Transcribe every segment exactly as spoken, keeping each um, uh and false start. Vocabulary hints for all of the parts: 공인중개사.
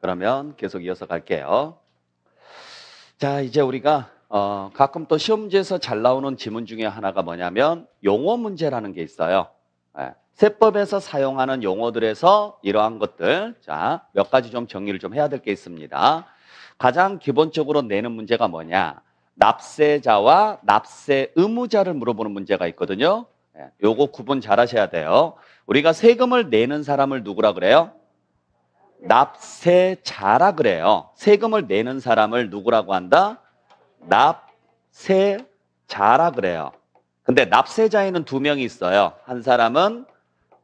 그러면 계속 이어서 갈게요. 자, 이제 우리가 어, 가끔 또 시험지에서 잘 나오는 지문 중에 하나가 뭐냐면 용어 문제라는 게 있어요. 예, 세법에서 사용하는 용어들에서 이러한 것들, 자, 몇 가지 좀 정리를 좀 해야 될 게 있습니다. 가장 기본적으로 내는 문제가 뭐냐, 납세자와 납세 의무자를 물어보는 문제가 있거든요. 예, 요거 구분 잘 하셔야 돼요. 우리가 세금을 내는 사람을 누구라 그래요? 납세자라 그래요. 세금을 내는 사람을 누구라고 한다? 납세자라 그래요. 근데 납세자에는 두 명이 있어요. 한 사람은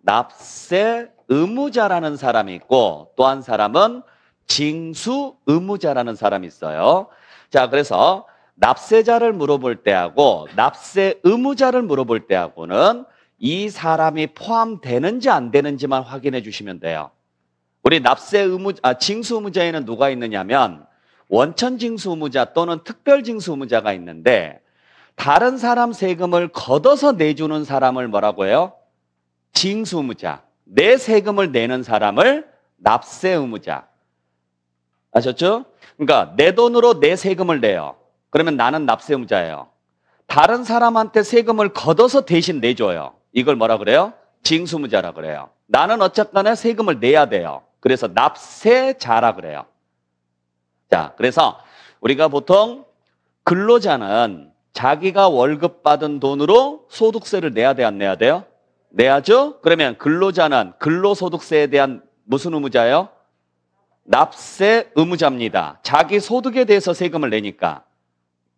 납세 의무자라는 사람이 있고 또 한 사람은 징수 의무자라는 사람이 있어요. 자, 그래서 납세자를 물어볼 때하고 납세 의무자를 물어볼 때하고는 이 사람이 포함되는지 안 되는지만 확인해 주시면 돼요. 우리 납세 의무, 아, 징수 의무자에는 누가 있느냐면 원천 징수 의무자 또는 특별 징수 의무자가 있는데 다른 사람 세금을 걷어서 내주는 사람을 뭐라고 해요? 징수 의무자. 내 세금을 내는 사람을 납세 의무자. 아셨죠? 그러니까 내 돈으로 내 세금을 내요. 그러면 나는 납세 의무자예요. 다른 사람한테 세금을 걷어서 대신 내줘요. 이걸 뭐라 그래요? 징수 의무자라 그래요. 나는 어쨌거나 세금을 내야 돼요. 그래서 납세자라 그래요. 자, 그래서 우리가 보통 근로자는 자기가 월급 받은 돈으로 소득세를 내야 돼, 안 내야 돼요? 내야죠? 그러면 근로자는 근로소득세에 대한 무슨 의무자예요? 납세 의무자입니다. 자기 소득에 대해서 세금을 내니까.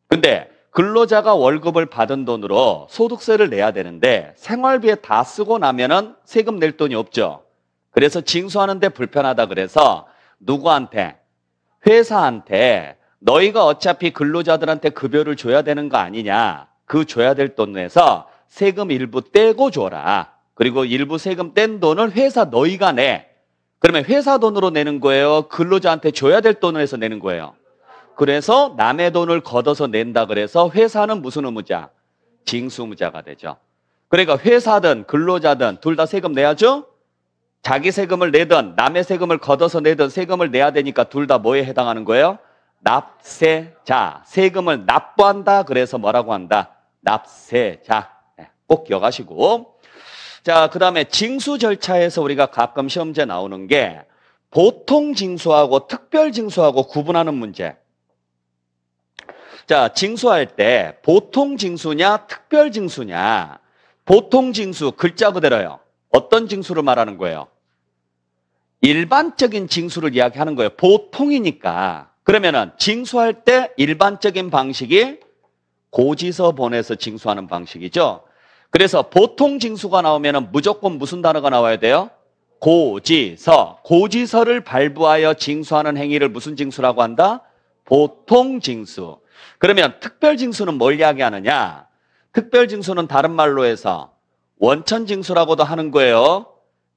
근데 근로자가 월급을 받은 돈으로 소득세를 내야 되는데 생활비에 다 쓰고 나면은 세금 낼 돈이 없죠. 그래서 징수하는데 불편하다 그래서 누구한테? 회사한테 너희가 어차피 근로자들한테 급여를 줘야 되는 거 아니냐. 그 줘야 될 돈 내서 세금 일부 떼고 줘라. 그리고 일부 세금 뗀 돈을 회사 너희가 내. 그러면 회사 돈으로 내는 거예요? 근로자한테 줘야 될 돈을 해서 내는 거예요? 그래서 남의 돈을 걷어서 낸다 그래서 회사는 무슨 의무자? 징수 의무자가 되죠. 그러니까 회사든 근로자든 둘 다 세금 내야죠? 자기 세금을 내든 남의 세금을 걷어서 내든 세금을 내야 되니까 둘 다 뭐에 해당하는 거예요? 납세자. 세금을 납부한다 그래서 뭐라고 한다? 납세자. 꼭 기억하시고. 자, 그 다음에 징수 절차에서 우리가 가끔 시험지에 나오는 게 보통 징수하고 특별 징수하고 구분하는 문제. 자, 징수할 때 보통 징수냐 특별 징수냐. 보통 징수 글자 그대로요. 어떤 징수를 말하는 거예요? 일반적인 징수를 이야기하는 거예요. 보통이니까. 그러면은 징수할 때 일반적인 방식이 고지서 보내서 징수하는 방식이죠. 그래서 보통 징수가 나오면은 무조건 무슨 단어가 나와야 돼요? 고지서. 고지서를 발부하여 징수하는 행위를 무슨 징수라고 한다? 보통 징수. 그러면 특별 징수는 뭘 이야기하느냐? 특별 징수는 다른 말로 해서 원천 징수라고도 하는 거예요.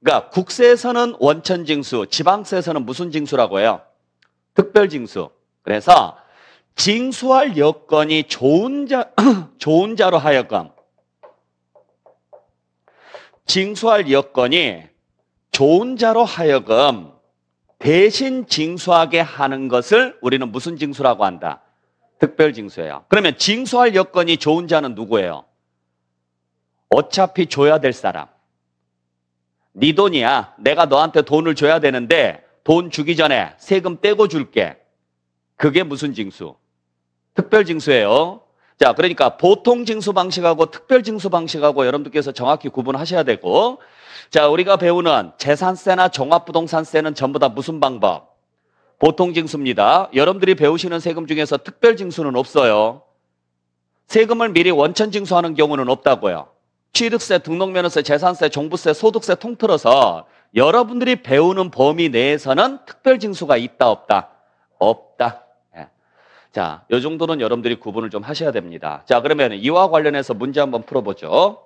그러니까 국세에서는 원천 징수, 지방세에서는 무슨 징수라고 해요? 특별 징수. 그래서 징수할 여건이 좋은 자, 좋은 자로 하여금. 징수할 여건이 좋은 자로 하여금 대신 징수하게 하는 것을 우리는 무슨 징수라고 한다? 특별 징수예요. 그러면 징수할 여건이 좋은 자는 누구예요? 어차피 줘야 될 사람. 네 돈이야. 내가 너한테 돈을 줘야 되는데 돈 주기 전에 세금 떼고 줄게. 그게 무슨 징수? 특별 징수예요. 자, 그러니까 보통 징수 방식하고 특별 징수 방식하고 여러분들께서 정확히 구분하셔야 되고, 자, 우리가 배우는 재산세나 종합부동산세는 전부 다 무슨 방법? 보통 징수입니다. 여러분들이 배우시는 세금 중에서 특별 징수는 없어요. 세금을 미리 원천 징수하는 경우는 없다고요. 취득세, 등록면허세, 재산세, 종부세, 소득세 통틀어서 여러분들이 배우는 범위 내에서는 특별 징수가 있다, 없다? 없다. 예. 자, 이 정도는 여러분들이 구분을 좀 하셔야 됩니다. 자, 그러면 이와 관련해서 문제 한번 풀어보죠.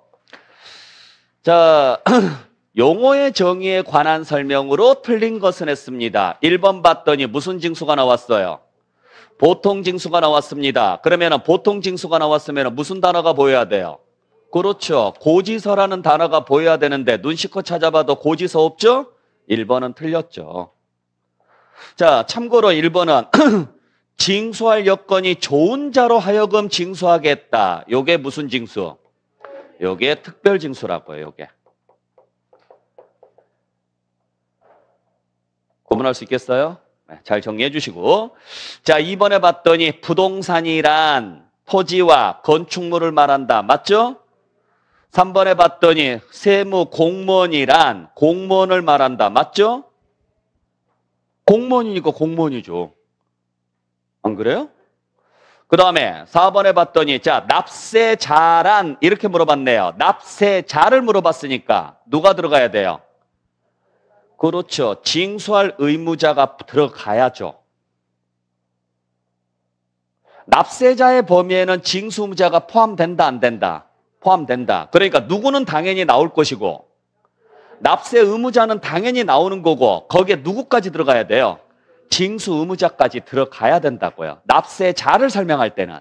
자, 용어의 정의에 관한 설명으로 틀린 것은 했습니다. 일 번 봤더니 무슨 징수가 나왔어요? 보통 징수가 나왔습니다. 그러면 보통 징수가 나왔으면 무슨 단어가 보여야 돼요? 그렇죠. 고지서라는 단어가 보여야 되는데 눈 씻고 찾아봐도 고지서 없죠? 일 번은 틀렸죠. 자, 참고로 일 번은 징수할 여건이 좋은 자로 하여금 징수하겠다. 요게 무슨 징수? 요게 특별 징수라고요, 요게. 구분할 수 있겠어요? 잘 정리해 주시고. 자, 이번에 봤더니 부동산이란 토지와 건축물을 말한다. 맞죠? 삼 번에 봤더니 세무 공무원이란 공무원을 말한다. 맞죠? 공무원이니까 공무원이죠. 안 그래요? 그 다음에 사 번에 봤더니 자, 납세자란 이렇게 물어봤네요. 납세자를 물어봤으니까 누가 들어가야 돼요? 그렇죠. 징수할 의무자가 들어가야죠. 납세자의 범위에는 징수의무자가 포함된다, 안 된다? 포함된다. 그러니까 누구는 당연히 나올 것이고 납세 의무자는 당연히 나오는 거고 거기에 누구까지 들어가야 돼요? 징수 의무자까지 들어가야 된다고요. 납세자를 설명할 때는.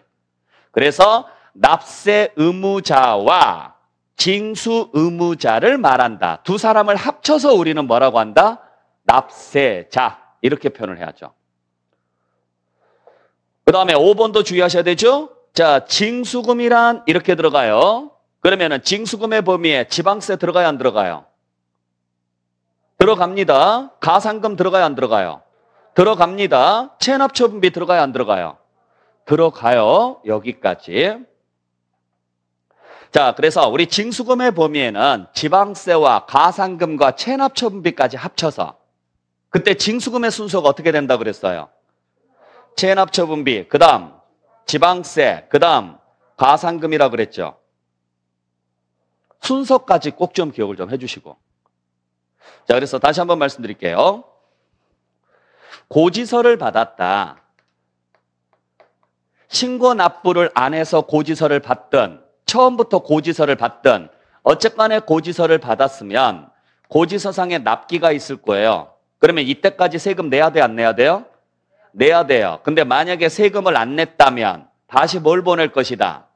그래서 납세 의무자와 징수 의무자를 말한다. 두 사람을 합쳐서 우리는 뭐라고 한다? 납세자. 이렇게 표현을 해야죠. 그 다음에 오 번도 주의하셔야 되죠. 자, 징수금이란 이렇게 들어가요. 그러면은 징수금의 범위에 지방세 들어가야 안 들어가요? 들어갑니다. 가산금 들어가야 안 들어가요? 들어갑니다. 체납처분비 들어가야 안 들어가요? 들어가요. 여기까지. 자, 그래서 우리 징수금의 범위에는 지방세와 가산금과 체납처분비까지 합쳐서 그때 징수금의 순서가 어떻게 된다고 그랬어요? 체납처분비, 그 다음 지방세, 그 다음 가산금이라고 그랬죠. 순서까지 꼭 좀 기억을 좀 해주시고. 자, 그래서 다시 한번 말씀드릴게요. 고지서를 받았다. 신고 납부를 안 해서 고지서를 받든 처음부터 고지서를 받든 어쨌간에 고지서를 받았으면 고지서상에 납기가 있을 거예요. 그러면 이때까지 세금 내야 돼, 안 내야 돼요? 내야 돼요. 근데 만약에 세금을 안 냈다면 다시 뭘 보낼 것이다?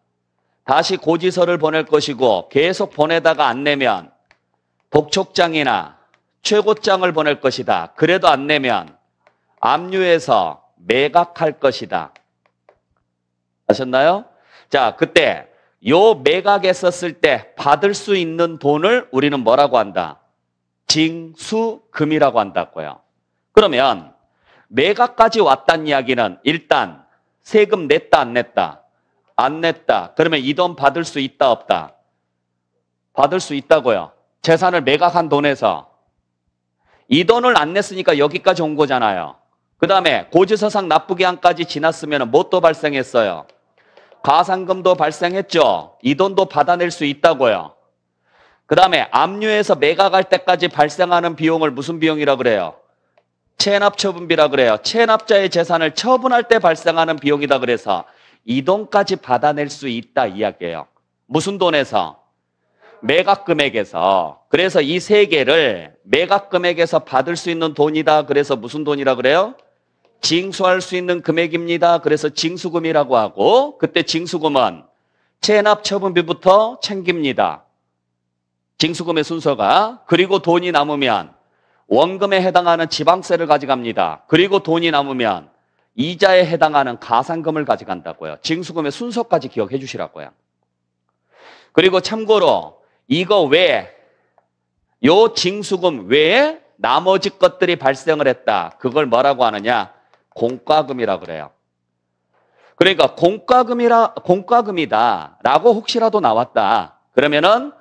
다시 고지서를 보낼 것이고 계속 보내다가 안 내면 독촉장이나 최고장을 보낼 것이다. 그래도 안 내면 압류해서 매각할 것이다. 아셨나요? 자, 그때 요 매각했었을 때 받을 수 있는 돈을 우리는 뭐라고 한다? 징수금이라고 한다고요. 그러면 매각까지 왔다는 이야기는 일단 세금 냈다 안 냈다? 안 냈다. 그러면 이 돈 받을 수 있다 없다? 받을 수 있다고요. 재산을 매각한 돈에서. 이 돈을 안 냈으니까 여기까지 온 거잖아요. 그 다음에 고지서상 납부기한까지 지났으면 뭣도 발생했어요? 가산금도 발생했죠. 이 돈도 받아낼 수 있다고요. 그 다음에 압류해서 매각할 때까지 발생하는 비용을 무슨 비용이라 그래요? 체납처분비라 그래요. 체납자의 재산을 처분할 때 발생하는 비용이다 그래서 이 돈까지 받아낼 수 있다 이야기예요. 무슨 돈에서? 매각금액에서. 그래서 이 세 개를 매각금액에서 받을 수 있는 돈이다. 그래서 무슨 돈이라 그래요? 징수할 수 있는 금액입니다. 그래서 징수금이라고 하고 그때 징수금은 체납처분비부터 챙깁니다. 징수금의 순서가. 그리고 돈이 남으면 원금에 해당하는 지방세를 가져갑니다. 그리고 돈이 남으면 이자에 해당하는 가산금을 가져간다고요. 징수금의 순서까지 기억해 주시라고요. 그리고 참고로 이거 외에 요 징수금 외에 나머지 것들이 발생을 했다. 그걸 뭐라고 하느냐? 공과금이라 그래요. 그러니까 공과금이라 공과금이다 라고 혹시라도 나왔다. 그러면은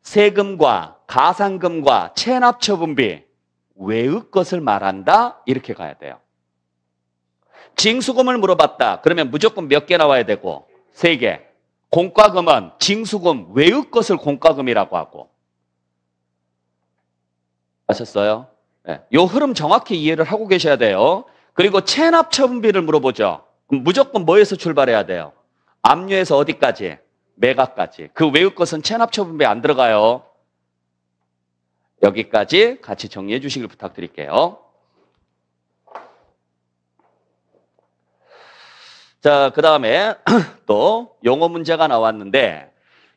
세금과 가산금과 체납처분비 외의 것을 말한다. 이렇게 가야 돼요. 징수금을 물어봤다. 그러면 무조건 몇 개 나와야 되고? 세 개. 공과금은 징수금 외의 것을 공과금이라고 하고. 아셨어요? 네. 요 흐름 정확히 이해를 하고 계셔야 돼요. 그리고 체납처분비를 물어보죠. 그럼 무조건 뭐에서 출발해야 돼요? 압류에서 어디까지? 매각까지. 그 외의 것은 체납처분비에 안 들어가요. 여기까지 같이 정리해 주시길 부탁드릴게요. 자, 그 다음에 또 용어 문제가 나왔는데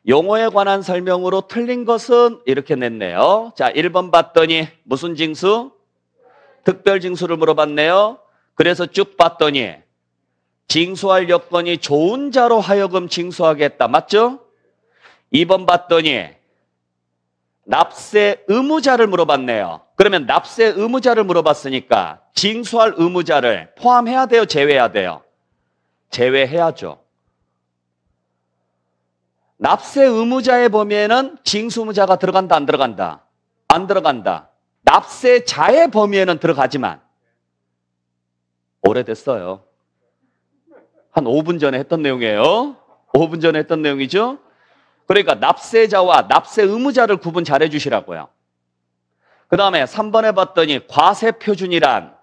용어에 관한 설명으로 틀린 것은 이렇게 냈네요. 자, 일 번 봤더니 무슨 징수? 특별징수를 물어봤네요. 그래서 쭉 봤더니 징수할 여건이 좋은 자로 하여금 징수하겠다. 맞죠? 이 번 봤더니 납세 의무자를 물어봤네요. 그러면 납세 의무자를 물어봤으니까 징수할 의무자를 포함해야 돼요? 제외해야 돼요? 제외해야죠. 납세 의무자의 범위에는 징수의무자가 들어간다, 안 들어간다? 안 들어간다. 납세자의 범위에는 들어가지만, 오래됐어요. 한 오 분 전에 했던 내용이에요. 오 분 전에 했던 내용이죠. 그러니까 납세자와 납세 의무자를 구분 잘해 주시라고요. 그 다음에 삼 번에 봤더니 과세표준이란,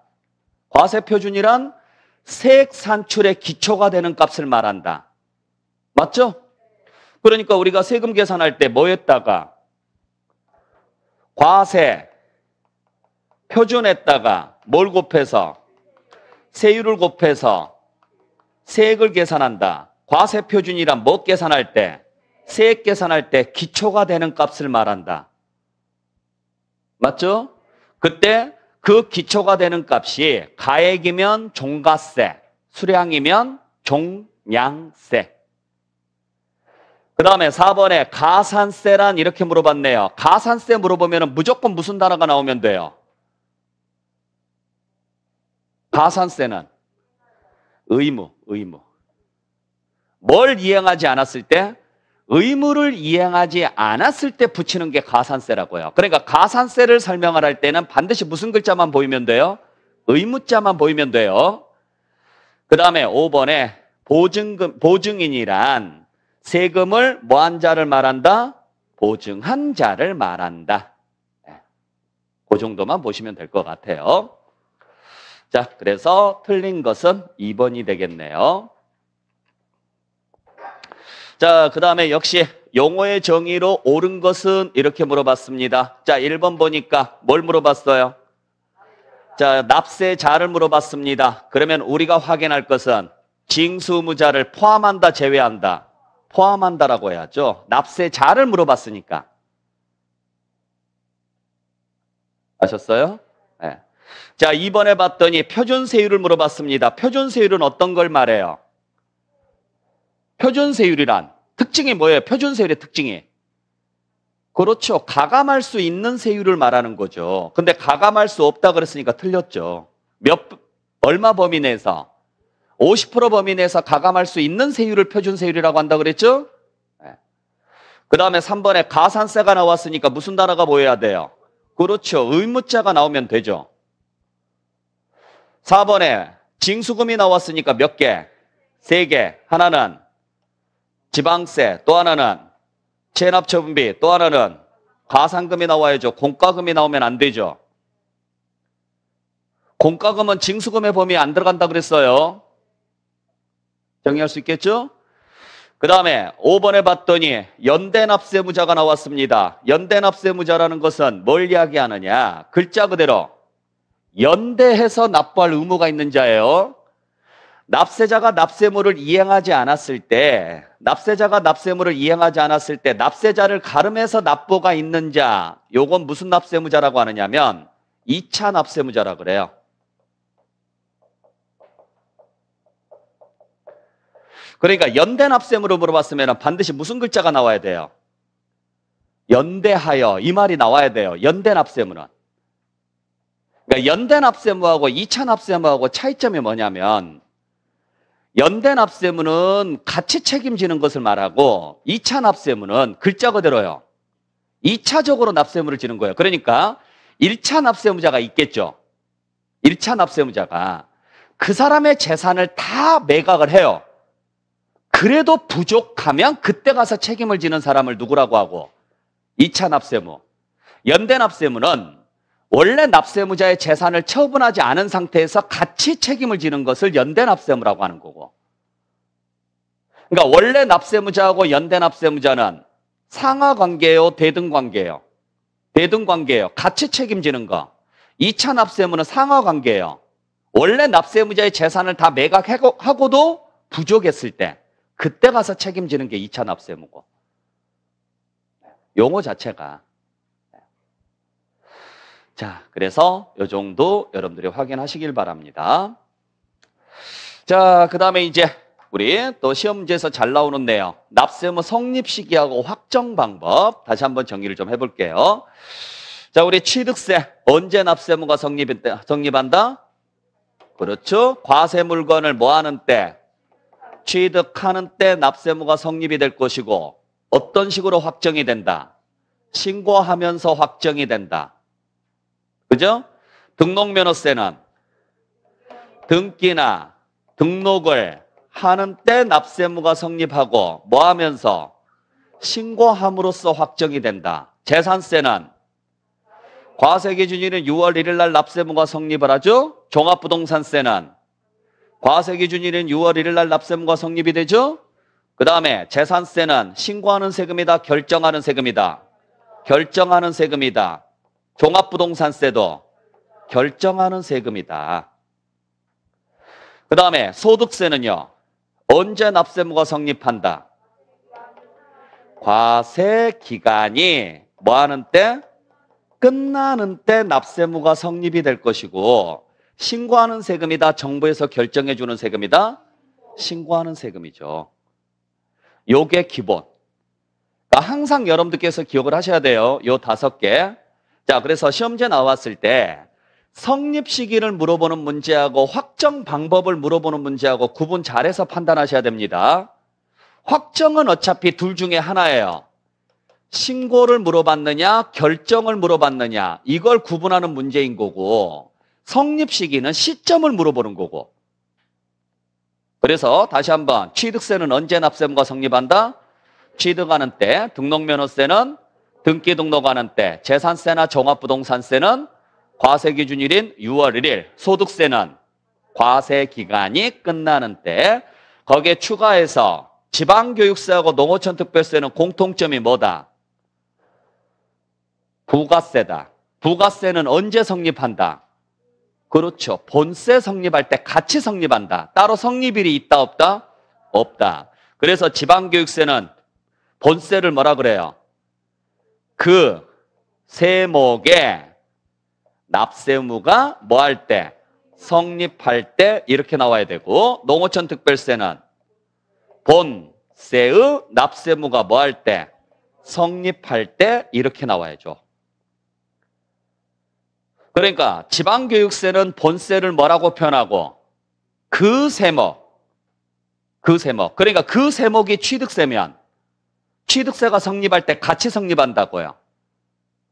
과세표준이란 세액 산출의 기초가 되는 값을 말한다. 맞죠? 그러니까 우리가 세금 계산할 때 뭐 했다가? 과세, 표준했다가 뭘 곱해서? 세율을 곱해서 세액을 계산한다. 과세표준이란 뭐 계산할 때? 세액 계산할 때 기초가 되는 값을 말한다. 맞죠? 그때 그 기초가 되는 값이 가액이면 종가세, 수량이면 종량세. 그 다음에 사 번에 가산세란 이렇게 물어봤네요. 가산세 물어보면 무조건 무슨 단어가 나오면 돼요? 가산세는 의무, 의무. 뭘 이행하지 않았을 때? 의무를 이행하지 않았을 때 붙이는 게 가산세라고요. 그러니까 가산세를 설명을 할 때는 반드시 무슨 글자만 보이면 돼요? 의무자만 보이면 돼요. 그 다음에 오 번에 보증금, 보증인이란 세금을 뭐한 자를 말한다? 보증한 자를 말한다. 그 정도만 보시면 될 것 같아요. 자, 그래서 틀린 것은 이 번이 되겠네요. 자, 그 다음에 역시 용어의 정의로 옳은 것은 이렇게 물어봤습니다. 자, 일 번 보니까 뭘 물어봤어요? 자, 납세자를 물어봤습니다. 그러면 우리가 확인할 것은 징수의무자를 포함한다, 제외한다? 포함한다라고 해야죠. 납세자를 물어봤으니까. 아셨어요? 네. 자, 이 번에 봤더니 표준세율을 물어봤습니다. 표준세율은 어떤 걸 말해요? 표준세율이란 특징이 뭐예요? 표준세율의 특징이. 그렇죠. 가감할 수 있는 세율을 말하는 거죠. 근데 가감할 수 없다 그랬으니까 틀렸죠. 몇, 얼마 범위 내에서? 오십 퍼센트 범위 내에서 가감할 수 있는 세율을 표준세율이라고 한다 그랬죠? 네. 그 다음에 삼 번에 가산세가 나왔으니까 무슨 단어가 보여야 돼요? 그렇죠. 의무자가 나오면 되죠. 사 번에 징수금이 나왔으니까 몇 개? 세 개. 하나는 지방세, 또 하나는 체납처분비, 또 하나는 가산금이 나와야죠. 공과금이 나오면 안 되죠. 공과금은 징수금의 범위에 안 들어간다 그랬어요. 정리할 수 있겠죠? 그 다음에 오 번에 봤더니 연대납세의무자가 나왔습니다. 연대납세의무자라는 것은 뭘 이야기하느냐. 글자 그대로 연대해서 납부할 의무가 있는 자예요. 납세자가 납세물을 이행하지 않았을 때, 납세자가 납세물을 이행하지 않았을 때 납세자를 가름해서 납부가 있는 자, 요건 무슨 납세의무자라고 하느냐면 이 차 납세의무자라 그래요. 그러니까 연대 납세물을 물어봤으면 반드시 무슨 글자가 나와야 돼요? 연대하여, 이 말이 나와야 돼요. 연대 납세물은. 그러니까 연대 납세물하고 이 차 납세물하고 차이점이 뭐냐면, 연대 납세무는 같이 책임지는 것을 말하고 이 차 납세무는 글자 그대로요. 이 차적으로 납세무를 지는 거예요. 그러니까 일 차 납세무자가 있겠죠. 일 차 납세무자가 그 사람의 재산을 다 매각을 해요. 그래도 부족하면 그때 가서 책임을 지는 사람을 누구라고 하고? 이 차 납세무. 연대 납세무는 원래 납세의무자의 재산을 처분하지 않은 상태에서 같이 책임을 지는 것을 연대납세의무라고 하는 거고, 그러니까 원래 납세의무자하고 연대납세의무자는 상하관계예요, 대등관계예요? 대등관계예요. 같이 책임지는 거. 이 차 납세의무는 상하관계예요. 원래 납세의무자의 재산을 다 매각하고도 부족했을 때 그때 가서 책임지는 게 이 차 납세의무고, 용어 자체가. 자, 그래서 이 정도 여러분들이 확인하시길 바랍니다. 자, 그 다음에 이제 우리 또 시험지에서 잘 나오는 내용, 납세의무 성립 시기하고 확정 방법 다시 한번 정리를 좀 해볼게요. 자, 우리 취득세 언제 납세의무가 성립한다? 그렇죠. 과세 물건을 뭐 하는 때? 취득하는 때 납세의무가 성립이 될 것이고, 어떤 식으로 확정이 된다? 신고하면서 확정이 된다. 그죠? 등록면허세는 등기나 등록을 하는 때 납세의무가 성립하고, 뭐 하면서? 신고함으로써 확정이 된다. 재산세는 과세기준일인 유월 일일 날 납세의무가 성립을 하죠. 종합부동산세는 과세기준일인 유월 일일 날 납세의무가 성립이 되죠. 그 다음에 재산세는 신고하는 세금이다, 결정하는 세금이다? 결정하는 세금이다. 종합부동산세도 결정하는 세금이다. 그 다음에 소득세는요, 언제 납세의무가 성립한다? 과세기간이 뭐 하는 때? 끝나는 때 납세의무가 성립이 될 것이고, 신고하는 세금이다, 정부에서 결정해주는 세금이다? 신고하는 세금이죠. 요게 기본. 그러니까 항상 여러분들께서 기억을 하셔야 돼요, 요 다섯 개. 자, 그래서 시험지에 나왔을 때 성립 시기를 물어보는 문제하고 확정 방법을 물어보는 문제하고 구분 잘해서 판단하셔야 됩니다. 확정은 어차피 둘 중에 하나예요. 신고를 물어봤느냐, 결정을 물어봤느냐, 이걸 구분하는 문제인 거고, 성립 시기는 시점을 물어보는 거고. 그래서 다시 한번, 취득세는 언제 납세의무가 성립한다? 취득하는 때. 등록면허세는 등기 등록하는 때. 재산세나 종합부동산세는 과세기준일인 유월 일일. 소득세는 과세기간이 끝나는 때. 거기에 추가해서 지방교육세하고 농어촌특별세는 공통점이 뭐다? 부가세다. 부가세는 언제 성립한다? 그렇죠. 본세 성립할 때 같이 성립한다. 따로 성립일이 있다, 없다? 없다. 그래서 지방교육세는 본세를 뭐라 그래요? 그 세목에 납세의무가 뭐 할 때? 성립할 때, 이렇게 나와야 되고, 농어촌특별세는 본세의 납세의무가 뭐 할 때? 성립할 때, 이렇게 나와야죠. 그러니까 지방교육세는 본세를 뭐라고 표현하고? 그 세목, 그 세목. 그러니까 그 세목이 취득세면 취득세가 성립할 때 같이 성립한다고요.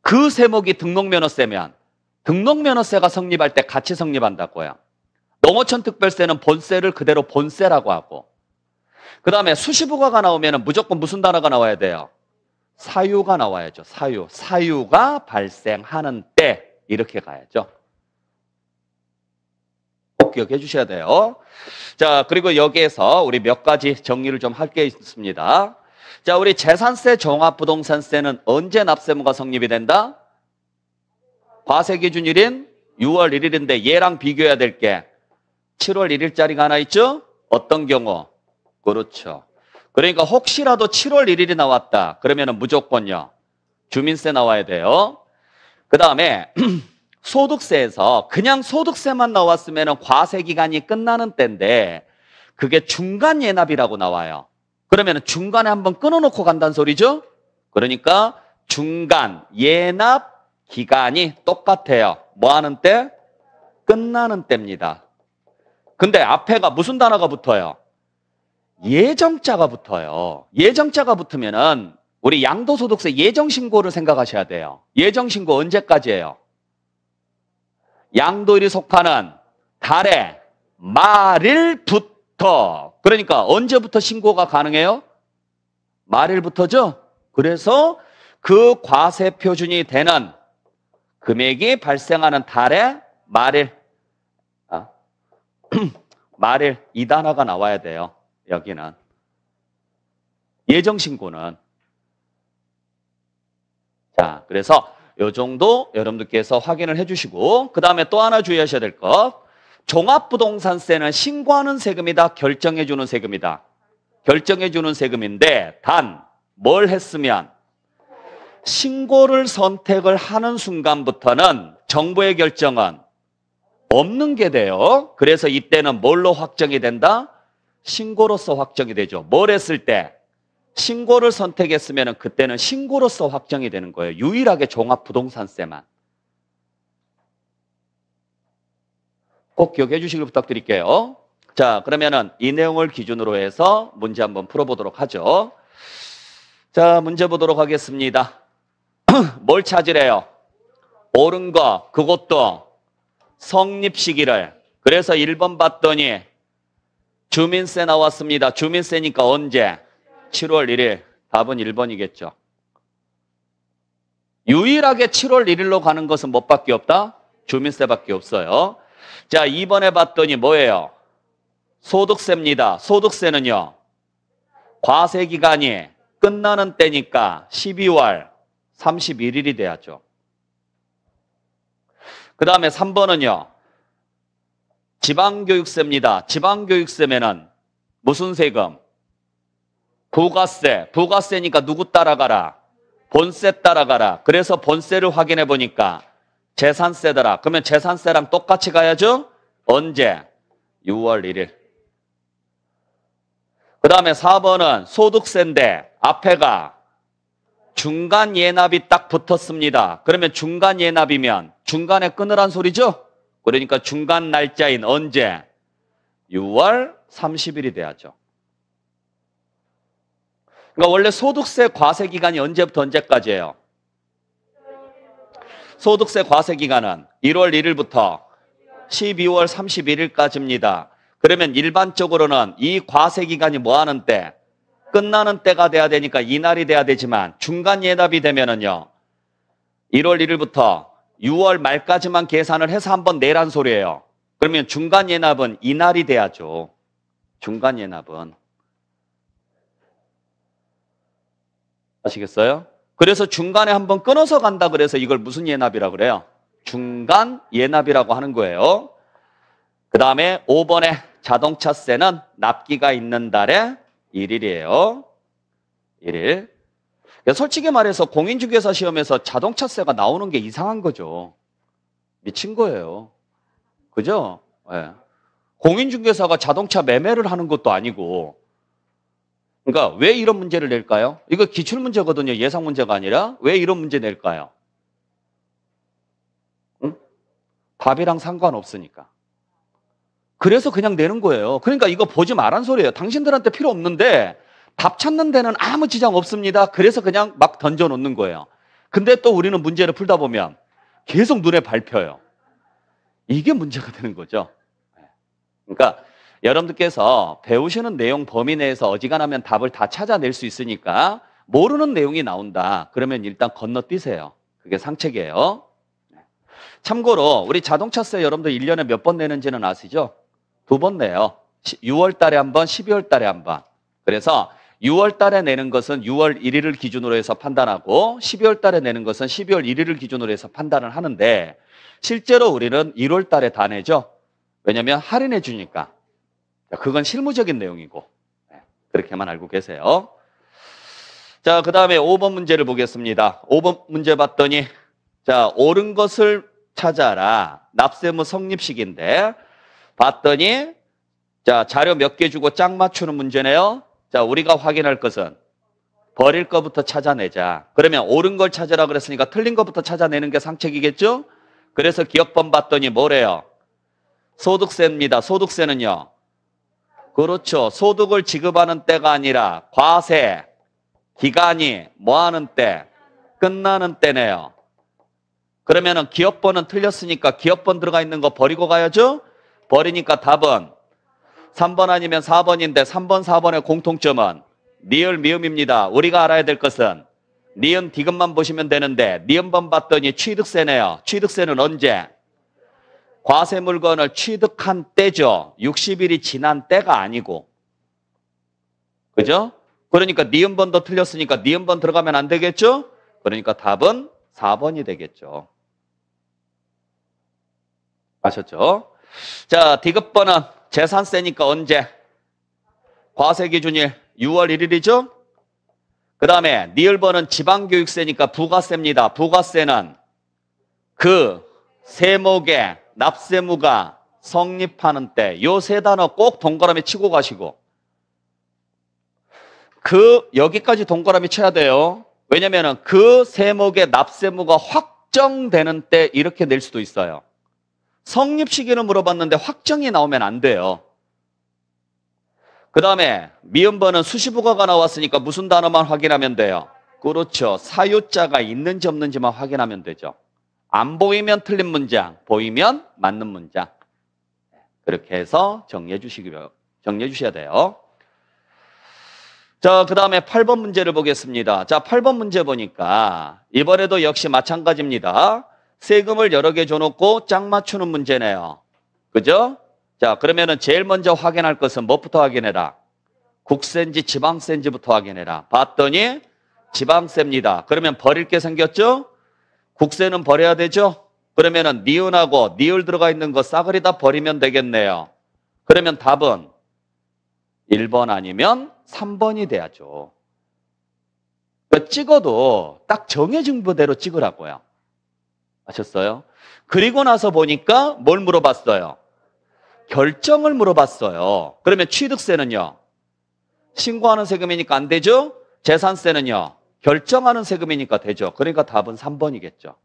그 세목이 등록면허세면 등록면허세가 성립할 때 같이 성립한다고요. 농어촌특별세는 본세를 그대로 본세라고 하고, 그 다음에 수시부가가 나오면 무조건 무슨 단어가 나와야 돼요? 사유가 나와야죠. 사유. 사유가 발생하는 때, 이렇게 가야죠. 꼭 기억해 주셔야 돼요. 자, 그리고 여기에서 우리 몇 가지 정리를 좀 할 게 있습니다. 자, 우리 재산세, 종합부동산세는 언제 납세의무가 성립이 된다? 과세기준일인 유월 일일인데 얘랑 비교해야 될 게 칠월 일일짜리가 하나 있죠? 어떤 경우? 그렇죠. 그러니까 혹시라도 칠월 일일이 나왔다. 그러면 무조건요, 주민세 나와야 돼요. 그 다음에 소득세에서 그냥 소득세만 나왔으면 과세기간이 끝나는 때인데 그게 중간 예납이라고 나와요. 그러면 중간에 한번 끊어놓고 간다는 소리죠. 그러니까 중간 예납 기간이 똑같아요. 뭐 하는 때? 끝나는 때입니다. 근데 앞에가 무슨 단어가 붙어요? 예정자가 붙어요. 예정자가 붙으면은 우리 양도소득세 예정신고를 생각하셔야 돼요. 예정신고 언제까지예요? 양도일이 속하는 달의 말일부터. 그러니까 언제부터 신고가 가능해요? 말일부터죠? 그래서 그 과세표준이 되는 금액이 발생하는 달의 말일. 아, 말일, 이 단어가 나와야 돼요. 여기는. 예정신고는. 자, 그래서 요 정도 여러분들께서 확인을 해주시고, 그 다음에 또 하나 주의하셔야 될 것. 종합부동산세는 신고하는 세금이다, 결정해주는 세금이다? 결정해주는 세금인데, 단 뭘 했으면? 신고를 선택을 하는 순간부터는 정부의 결정은 없는 게 돼요. 그래서 이때는 뭘로 확정이 된다? 신고로서 확정이 되죠. 뭘 했을 때? 신고를 선택했으면 그때는 신고로서 확정이 되는 거예요. 유일하게 종합부동산세만. 꼭 기억해 주시길 부탁드릴게요. 자, 그러면은 이 내용을 기준으로 해서 문제 한번 풀어보도록 하죠. 자, 문제 보도록 하겠습니다. 뭘 찾으래요? 옳은 거, 그것도 성립 시기를. 그래서 일 번 봤더니 주민세 나왔습니다. 주민세니까 언제? 칠월 일일. 답은 일 번이겠죠. 유일하게 칠월 일일로 가는 것은 뭐밖에 없다? 주민세밖에 없어요. 자, 이 번에 봤더니 뭐예요? 소득세입니다. 소득세는요, 과세기간이 끝나는 때니까 십이월 삼십일일이 돼야죠. 그 다음에 삼 번은요, 지방교육세입니다. 지방교육세면은 무슨 세금? 부가세. 부가세니까 누구 따라가라? 본세 따라가라. 그래서 본세를 확인해 보니까 재산세더라. 그러면 재산세랑 똑같이 가야죠? 언제? 유월 일일. 그 다음에 사 번은 소득세인데 앞에가 중간 예납이 딱 붙었습니다. 그러면 중간 예납이면 중간에 끊으란 소리죠? 그러니까 중간 날짜인 언제? 유월 삼십일이 돼야죠. 그러니까 원래 소득세 과세기간이 언제부터 언제까지예요? 소득세 과세기간은 일월 일일부터 십이월 삼십일일까지입니다. 그러면 일반적으로는 이 과세기간이 뭐하는 때? 끝나는 때가 돼야 되니까 이날이 돼야 되지만 중간 예납이 되면은요, 일월 일일부터 유월 말까지만 계산을 해서 한번 내란 소리예요. 그러면 중간 예납은 이날이 돼야죠. 중간 예납은. 아시겠어요? 그래서 중간에 한번 끊어서 간다 그래서 이걸 무슨 예납이라고 그래요? 중간 예납이라고 하는 거예요. 그 다음에 오 번에 자동차세는 납기가 있는 달에 일일이에요. 일일. 솔직히 말해서 공인중개사 시험에서 자동차세가 나오는 게 이상한 거죠. 미친 거예요. 그죠? 네. 공인중개사가 자동차 매매를 하는 것도 아니고. 그러니까 왜 이런 문제를 낼까요? 이거 기출문제거든요. 예상 문제가 아니라. 왜 이런 문제 낼까요? 응? 답이랑 상관없으니까. 그래서 그냥 내는 거예요. 그러니까 이거 보지 말란 소리예요. 당신들한테 필요 없는데 답 찾는 데는 아무 지장 없습니다. 그래서 그냥 막 던져놓는 거예요. 근데 또 우리는 문제를 풀다 보면 계속 눈에 밟혀요. 이게 문제가 되는 거죠. 그러니까 여러분들께서 배우시는 내용 범위 내에서 어지간하면 답을 다 찾아낼 수 있으니까 모르는 내용이 나온다. 그러면 일단 건너뛰세요. 그게 상책이에요. 참고로 우리 자동차세 여러분들 일 년에 몇 번 내는지는 아시죠? 두 번 내요. 유월 달에 한 번, 십이월 달에 한 번. 그래서 유월 달에 내는 것은 유월 일일을 기준으로 해서 판단하고 십이월 달에 내는 것은 십이월 일일을 기준으로 해서 판단을 하는데 실제로 우리는 일월 달에 다 내죠. 왜냐면 할인해 주니까. 그건 실무적인 내용이고. 그렇게만 알고 계세요. 자, 그 다음에 오 번 문제를 보겠습니다. 오 번 문제 봤더니 자, 옳은 것을 찾아라. 납세무 성립식인데 봤더니 자, 자료 몇 개 주고 짝 맞추는 문제네요. 자, 우리가 확인할 것은 버릴 것부터 찾아내자. 그러면 옳은 걸 찾으라 그랬으니까 틀린 것부터 찾아내는 게 상책이겠죠? 그래서 기억번 봤더니 뭐래요? 소득세입니다. 소득세는요. 그렇죠. 소득을 지급하는 때가 아니라 과세, 기간이 뭐하는 때? 끝나는 때네요. 그러면은 기업번은 틀렸으니까 기업번 들어가 있는 거 버리고 가야죠? 버리니까 답은 삼 번 아니면 사 번인데 삼 번, 사 번의 공통점은 니을 미음입니다. 우리가 알아야 될 것은 니은 디귿만 보시면 되는데 니은번 봤더니 취득세네요. 취득세는 언제? 과세물건을 취득한 때죠. 육십 일이 지난 때가 아니고. 그죠? 그러니까 니은번도 틀렸으니까 니은번 들어가면 안 되겠죠? 그러니까 답은 사 번이 되겠죠. 아셨죠? 자, 디귿번은 재산세니까 언제? 과세기준일 유월 일일이죠? 그 다음에 니을번은 지방교육세니까 부가세입니다. 부가세는 그 세목의 납세무가 성립하는 때 요 세 단어 꼭 동그라미 치고 가시고, 그 여기까지 동그라미 쳐야 돼요. 왜냐면은 그 세목의 납세무가 확정되는 때 이렇게 낼 수도 있어요. 성립 시기는 물어봤는데 확정이 나오면 안 돼요. 그 다음에 미음번은 수시부가가 나왔으니까 무슨 단어만 확인하면 돼요? 그렇죠. 사유자가 있는지 없는지만 확인하면 되죠. 안 보이면 틀린 문장, 보이면 맞는 문장. 그렇게 해서 정리해 주시기, 정리해 주셔야 돼요. 자, 그 다음에 팔 번 문제를 보겠습니다. 자, 팔 번 문제 보니까 이번에도 역시 마찬가지입니다. 세금을 여러 개 줘놓고 짝 맞추는 문제네요. 그죠? 자, 그러면은 제일 먼저 확인할 것은 뭐부터 확인해라? 국세인지 지방세인지부터 확인해라. 봤더니 지방세입니다. 그러면 버릴 게 생겼죠? 국세는 버려야 되죠? 그러면은 니은하고 니을 들어가 있는 거 싸그리 다 버리면 되겠네요. 그러면 답은 일 번 아니면 삼 번이 돼야죠. 그러니까 찍어도 딱 정해진 부대로 찍으라고요. 아셨어요? 그리고 나서 보니까 뭘 물어봤어요? 결정을 물어봤어요. 그러면 취득세는요? 신고하는 세금이니까 안 되죠? 재산세는요? 결정하는 세금이니까 되죠. 그러니까 답은 삼 번이겠죠.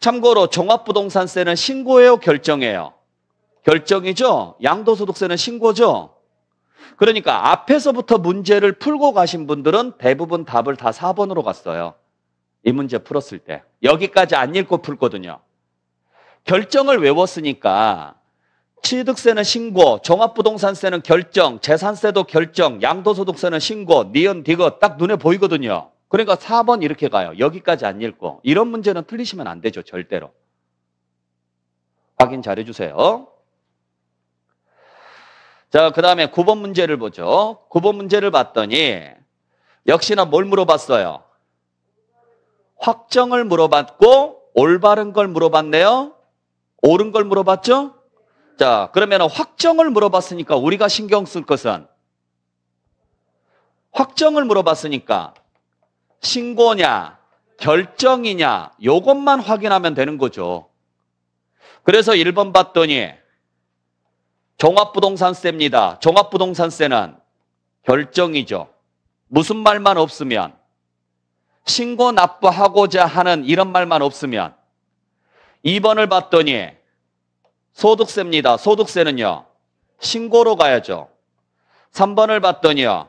참고로 종합부동산세는 신고해요, 결정해요? 결정이죠? 양도소득세는 신고죠? 그러니까 앞에서부터 문제를 풀고 가신 분들은 대부분 답을 다 사 번으로 갔어요. 이 문제 풀었을 때. 여기까지 안 읽고 풀거든요. 결정을 외웠으니까 취득세는 신고, 종합부동산세는 결정, 재산세도 결정, 양도소득세는 신고, 니은, 디귿 딱 눈에 보이거든요. 그러니까 사 번 이렇게 가요. 여기까지 안 읽고. 이런 문제는 틀리시면 안 되죠. 절대로. 확인 잘해주세요. 자, 그 다음에 구 번 문제를 보죠. 구 번 문제를 봤더니 역시나 뭘 물어봤어요? 확정을 물어봤고 올바른 걸 물어봤네요. 옳은 걸 물어봤죠? 자, 그러면 확정을 물어봤으니까 우리가 신경 쓸 것은, 확정을 물어봤으니까 신고냐 결정이냐 요것만 확인하면 되는 거죠. 그래서 일 번 봤더니 종합부동산세입니다. 종합부동산세는 결정이죠. 무슨 말만 없으면, 신고 납부하고자 하는 이런 말만 없으면. 이 번을 봤더니 소득세입니다. 소득세는요, 신고로 가야죠. 삼 번을 봤더니요,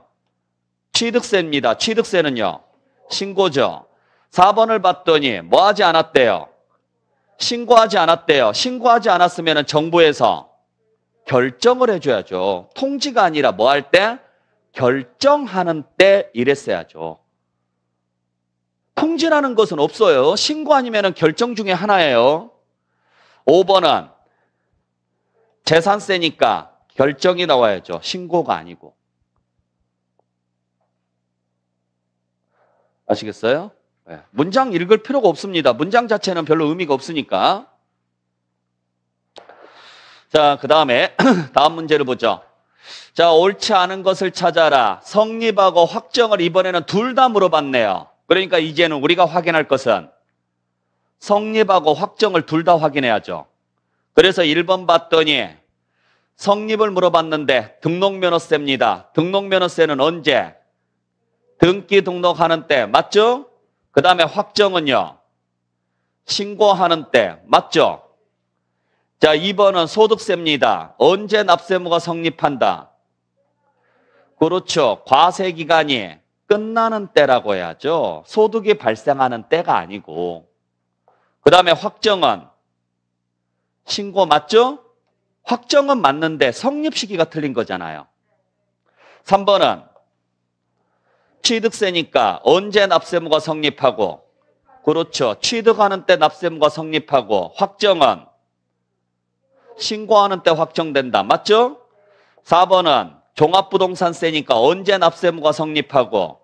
취득세입니다. 취득세는요, 신고죠. 사 번을 봤더니 뭐 하지 않았대요? 신고하지 않았대요. 신고하지 않았으면 정부에서 결정을 해줘야죠. 통지가 아니라 뭐 할 때? 결정하는 때 이랬어야죠. 통지라는 것은 없어요. 신고 아니면 결정 중에 하나예요. 오 번은 재산세니까 결정이 나와야죠. 신고가 아니고. 아시겠어요? 네. 문장 읽을 필요가 없습니다. 문장 자체는 별로 의미가 없으니까. 자, 그 다음에 다음 문제를 보죠. 자, 옳지 않은 것을 찾아라. 성립하고 확정을 이번에는 둘 다 물어봤네요. 그러니까 이제는 우리가 확인할 것은 성립하고 확정을 둘 다 확인해야죠. 그래서 일 번 봤더니 성립을 물어봤는데 등록면허세입니다. 등록면허세는 언제? 등기 등록하는 때 맞죠? 그 다음에 확정은요, 신고하는 때 맞죠? 자, 이 번은 소득세입니다. 언제 납세무가 성립한다? 그렇죠. 과세기간이 끝나는 때라고 해야죠. 소득이 발생하는 때가 아니고. 그 다음에 확정은 신고 맞죠? 확정은 맞는데 성립 시기가 틀린 거잖아요. 삼 번은 취득세니까 언제 납세무가 성립하고, 그렇죠. 취득하는 때 납세무가 성립하고, 확정은 신고하는 때 확정된다. 맞죠? 사 번은 종합부동산세니까 언제 납세무가 성립하고,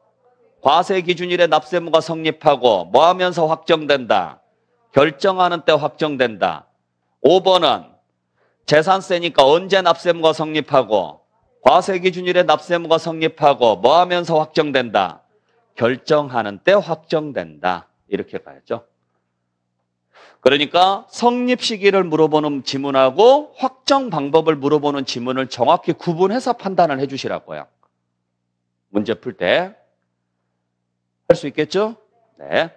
과세 기준일에 납세무가 성립하고, 뭐 하면서 확정된다? 결정하는 때 확정된다. 오 번은 재산세니까 언제 납세무가 성립하고, 과세 기준일에 납세무가 성립하고, 뭐 하면서 확정된다? 결정하는 때 확정된다. 이렇게 가야죠. 그러니까 성립 시기를 물어보는 지문하고 확정 방법을 물어보는 지문을 정확히 구분해서 판단을 해주시라고요. 문제 풀 때. 할 수 있겠죠? 네.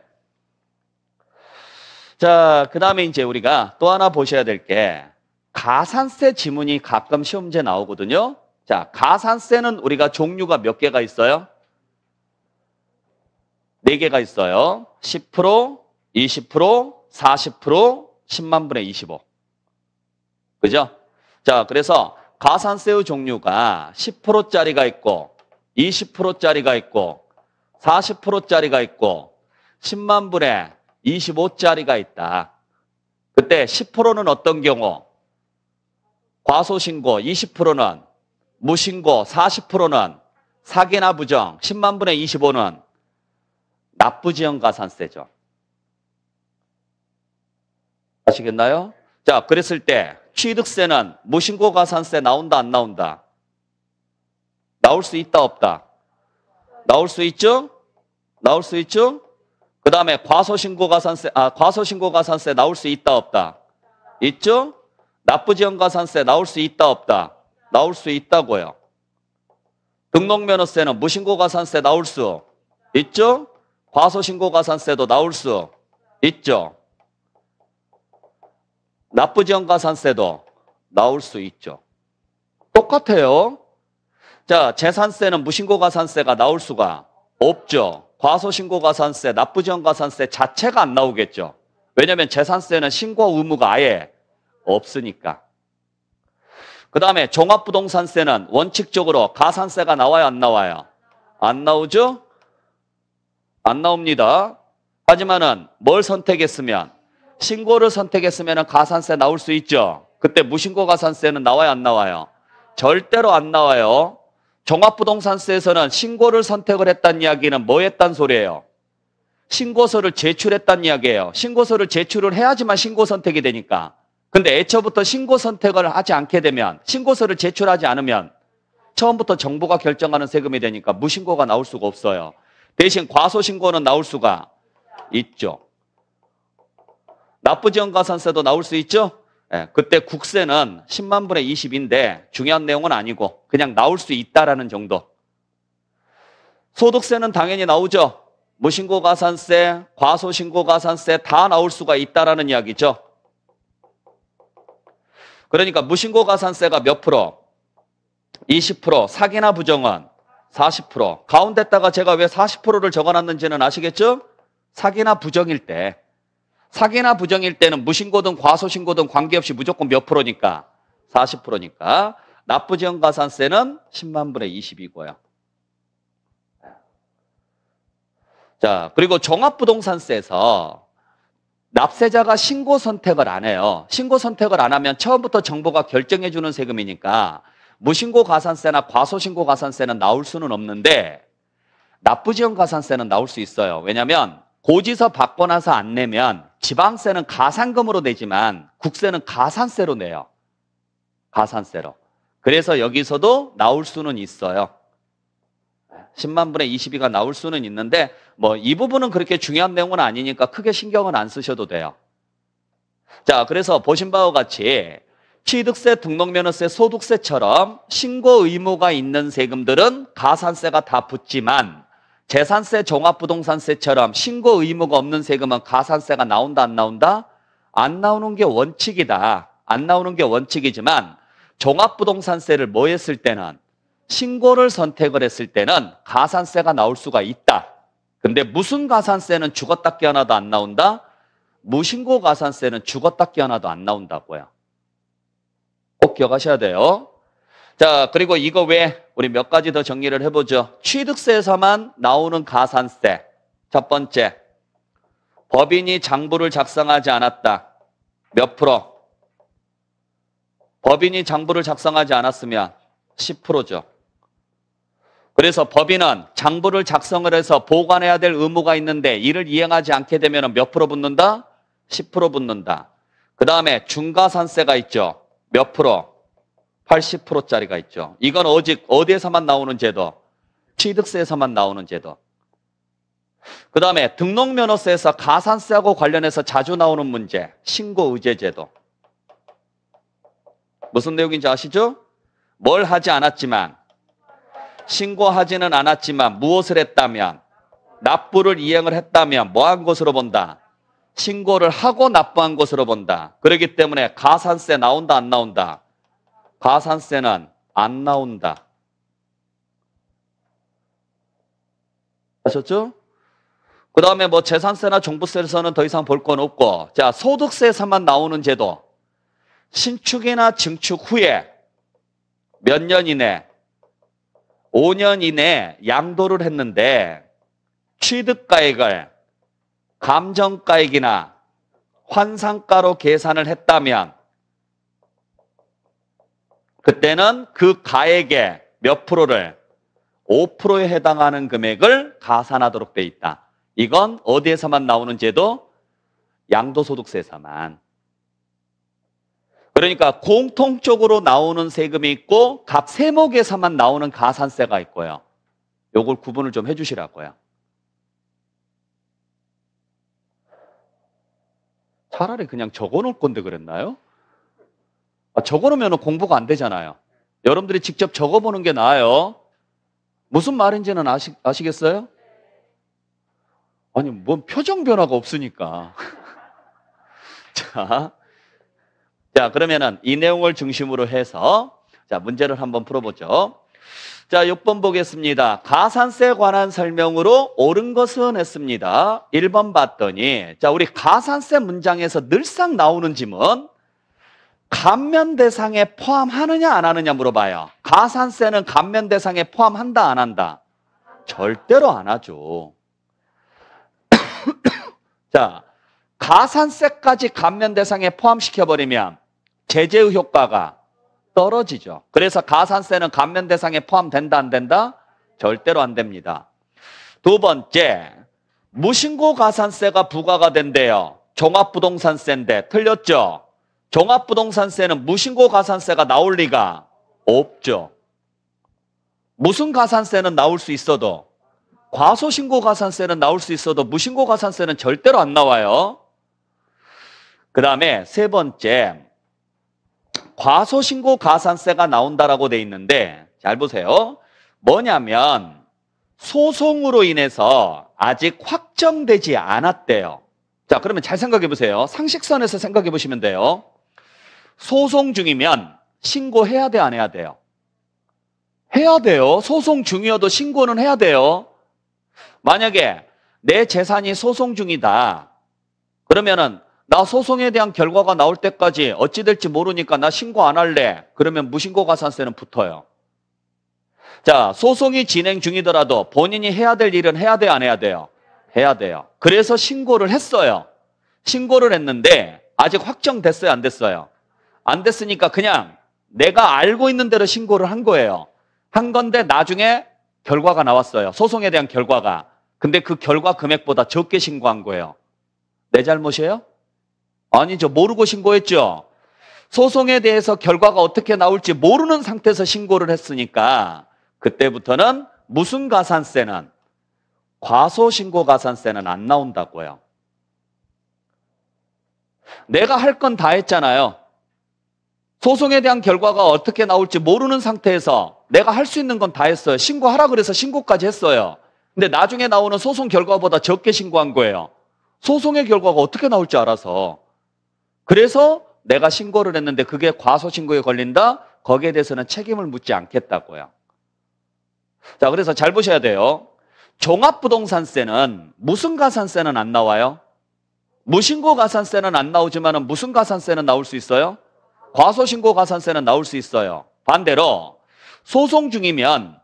자, 그 다음에 이제 우리가 또 하나 보셔야 될 게 가산세 지문이 가끔 시험지에 나오거든요. 자, 가산세는 우리가 종류가 몇 개가 있어요? 네 개가 있어요. 십 퍼센트, 이십 퍼센트, 사십 퍼센트, 십만 분의 이십오. 그죠? 자, 그래서 가산세의 종류가 십 퍼센트짜리가 있고, 이십 퍼센트짜리가 있고, 사십 퍼센트짜리가 있고, 십만 분의 이십오짜리가 있다. 그때 십 퍼센트는 어떤 경우? 과소신고, 이십 퍼센트는 무신고, 사십 퍼센트는 사기나 부정, 십만 분의 이십오는 납부지형 가산세죠. 아시겠나요? 자, 그랬을 때 취득세는 무신고 가산세 나온다, 안 나온다? 나올 수 있다, 없다? 나올 수 있죠? 나올 수 있죠? 그 다음에 과소신고 가산세, 아, 과소신고 가산세 나올 수 있다, 없다? 있죠? 납부지형 가산세 나올 수 있다, 없다? 나올 수 있다고요. 등록면허세는 무신고 가산세 나올 수 있죠? 과소신고 가산세도 나올 수 있죠? 납부지형 가산세도 나올 수 있죠. 똑같아요. 자, 재산세는 무신고 가산세가 나올 수가 없죠. 과소신고 가산세, 납부지형 가산세 자체가 안 나오겠죠. 왜냐하면 재산세는 신고 의무가 아예 없으니까. 그 다음에 종합부동산세는 원칙적으로 가산세가 나와요, 안 나와요? 안 나오죠? 안 나옵니다. 하지만은 뭘 선택했으면? 신고를 선택했으면 가산세 나올 수 있죠. 그때 무신고 가산세는 나와요, 안 나와요? 절대로 안 나와요. 종합부동산세에서는 신고를 선택을 했다는 이야기는 뭐 했단 소리예요? 신고서를 제출했다는 이야기예요. 신고서를 제출을 해야지만 신고 선택이 되니까. 근데 애초부터 신고 선택을 하지 않게 되면, 신고서를 제출하지 않으면 처음부터 정부가 결정하는 세금이 되니까 무신고가 나올 수가 없어요. 대신 과소신고는 나올 수가 있죠. 납부지형 가산세도 나올 수 있죠? 예, 그때 국세는 십만 분의 이십인데 중요한 내용은 아니고 그냥 나올 수 있다라는 정도. 소득세는 당연히 나오죠. 무신고 가산세, 과소신고 가산세 다 나올 수가 있다라는 이야기죠. 그러니까 무신고 가산세가 몇 프로? 이십 퍼센트, 사기나 부정은 사십 퍼센트. 가운데다가 제가 왜 사십 퍼센트를 적어놨는지는 아시겠죠? 사기나 부정일 때. 사기나 부정일 때는 무신고든 과소신고든 관계없이 무조건 몇 프로니까? 사십 퍼센트니까. 납부지형 가산세는 십만 분의 이십이고요. 자, 그리고 종합부동산세에서 납세자가 신고 선택을 안 해요. 신고 선택을 안 하면 처음부터 정부가 결정해주는 세금이니까 무신고 가산세나 과소신고 가산세는 나올 수는 없는데 납부지형 가산세는 나올 수 있어요. 왜냐하면 고지서 받고 나서 안 내면 지방세는 가산금으로 내지만 국세는 가산세로 내요. 가산세로. 그래서 여기서도 나올 수는 있어요. 십만 분의 이십이가 나올 수는 있는데 뭐 이 부분은 그렇게 중요한 내용은 아니니까 크게 신경은 안 쓰셔도 돼요. 자, 그래서 보신 바와 같이 취득세, 등록면허세, 소득세처럼 신고 의무가 있는 세금들은 가산세가 다 붙지만 재산세, 종합부동산세처럼 신고 의무가 없는 세금은 가산세가 나온다, 안 나온다? 안 나오는 게 원칙이다. 안 나오는 게 원칙이지만 종합부동산세를 뭐 했을 때는, 신고를 선택을 했을 때는 가산세가 나올 수가 있다. 근데 무슨 가산세는 죽었다 깨어나도 안 나온다? 무신고 가산세는 죽었다 깨어나도 안 나온다고요. 꼭 기억하셔야 돼요. 자, 그리고 이거 외에 우리 몇 가지 더 정리를 해보죠. 취득세에서만 나오는 가산세. 첫 번째, 법인이 장부를 작성하지 않았다. 몇 프로? 법인이 장부를 작성하지 않았으면 십 퍼센트죠. 그래서 법인은 장부를 작성을 해서 보관해야 될 의무가 있는데 이를 이행하지 않게 되면 몇 프로 붙는다? 십 퍼센트 붙는다. 그 다음에 중가산세가 있죠. 몇 프로? 팔십 퍼센트짜리가 있죠. 이건 오직 어디에서만 나오는 제도? 취득세에서만 나오는 제도. 그 다음에 등록면허세에서 가산세하고 관련해서 자주 나오는 문제, 신고의제제도. 무슨 내용인지 아시죠? 뭘 하지 않았지만, 신고하지는 않았지만 무엇을 했다면, 납부를 이행을 했다면 뭐한 것으로 본다? 신고를 하고 납부한 것으로 본다. 그렇기 때문에 가산세 나온다 안 나온다? 가산세는 안 나온다. 아셨죠? 그 다음에 뭐 재산세나 종부세에서는 더 이상 볼 건 없고, 자, 소득세에서만 나오는 제도. 신축이나 증축 후에 몇 년 이내, 오 년 이내 양도를 했는데 취득가액을 감정가액이나 환산가로 계산을 했다면 그때는 그 가액의 몇 프로를, 오 퍼센트에 해당하는 금액을 가산하도록 돼 있다. 이건 어디에서만 나오는 제도? 양도소득세에서만. 그러니까 공통적으로 나오는 세금이 있고 각 세목에서만 나오는 가산세가 있고요. 요걸 구분을 좀 해주시라고요. 차라리 그냥 적어놓을 건데 그랬나요? 아, 적어놓으면 공부가 안 되잖아요. 여러분들이 직접 적어보는 게 나아요. 무슨 말인지는 아시, 아시겠어요? 아니, 뭔 표정 변화가 없으니까. 자, 자 그러면은 이 내용을 중심으로 해서 자 문제를 한번 풀어보죠. 자, 육 번 보겠습니다. 가산세에 관한 설명으로 옳은 것은 했습니다. 일 번 봤더니, 자, 우리 가산세 문장에서 늘상 나오는 짐은 감면 대상에 포함하느냐 안 하느냐 물어봐요. 가산세는 감면 대상에 포함한다 안 한다? 절대로 안 하죠. 자, 가산세까지 감면 대상에 포함시켜버리면 제재의 효과가 떨어지죠. 그래서 가산세는 감면 대상에 포함된다 안 된다? 절대로 안 됩니다. 두 번째, 무신고 가산세가 부과가 된대요. 종합부동산세인데 틀렸죠? 종합부동산세는 무신고 가산세가 나올 리가 없죠. 무슨 가산세는 나올 수 있어도, 과소신고 가산세는 나올 수 있어도 무신고 가산세는 절대로 안 나와요. 그 다음에 세 번째, 과소신고 가산세가 나온다라고 돼 있는데 잘 보세요. 뭐냐면 소송으로 인해서 아직 확정되지 않았대요. 자, 그러면 잘 생각해 보세요. 상식선에서 생각해 보시면 돼요. 소송 중이면 신고해야 돼, 안 해야 돼요? 해야 돼요. 소송 중이어도 신고는 해야 돼요. 만약에 내 재산이 소송 중이다. 그러면은 나 소송에 대한 결과가 나올 때까지 어찌 될지 모르니까 나 신고 안 할래. 그러면 무신고 가산세는 붙어요. 자, 소송이 진행 중이더라도 본인이 해야 될 일은 해야 돼요, 안 해야 돼요? 해야 돼요. 그래서 신고를 했어요. 신고를 했는데 아직 확정됐어요, 안 됐어요? 안 됐으니까 그냥 내가 알고 있는 대로 신고를 한 거예요. 한 건데 나중에 결과가 나왔어요. 소송에 대한 결과가. 근데 그 결과 금액보다 적게 신고한 거예요. 내 잘못이에요? 아니죠. 모르고 신고했죠. 소송에 대해서 결과가 어떻게 나올지 모르는 상태에서 신고를 했으니까 그때부터는 무슨 가산세는, 과소신고 가산세는 안 나온다고요. 내가 할 건 다 했잖아요. 소송에 대한 결과가 어떻게 나올지 모르는 상태에서 내가 할 수 있는 건 다 했어요. 신고하라 그래서 신고까지 했어요. 근데 나중에 나오는 소송 결과보다 적게 신고한 거예요. 소송의 결과가 어떻게 나올지 알아서. 그래서 내가 신고를 했는데 그게 과소신고에 걸린다? 거기에 대해서는 책임을 묻지 않겠다고요. 자, 그래서 잘 보셔야 돼요. 종합부동산세는 무슨 가산세는 안 나와요? 무신고 가산세는 안 나오지만 무슨 가산세는 나올 수 있어요? 과소신고 가산세는 나올 수 있어요. 반대로 소송 중이면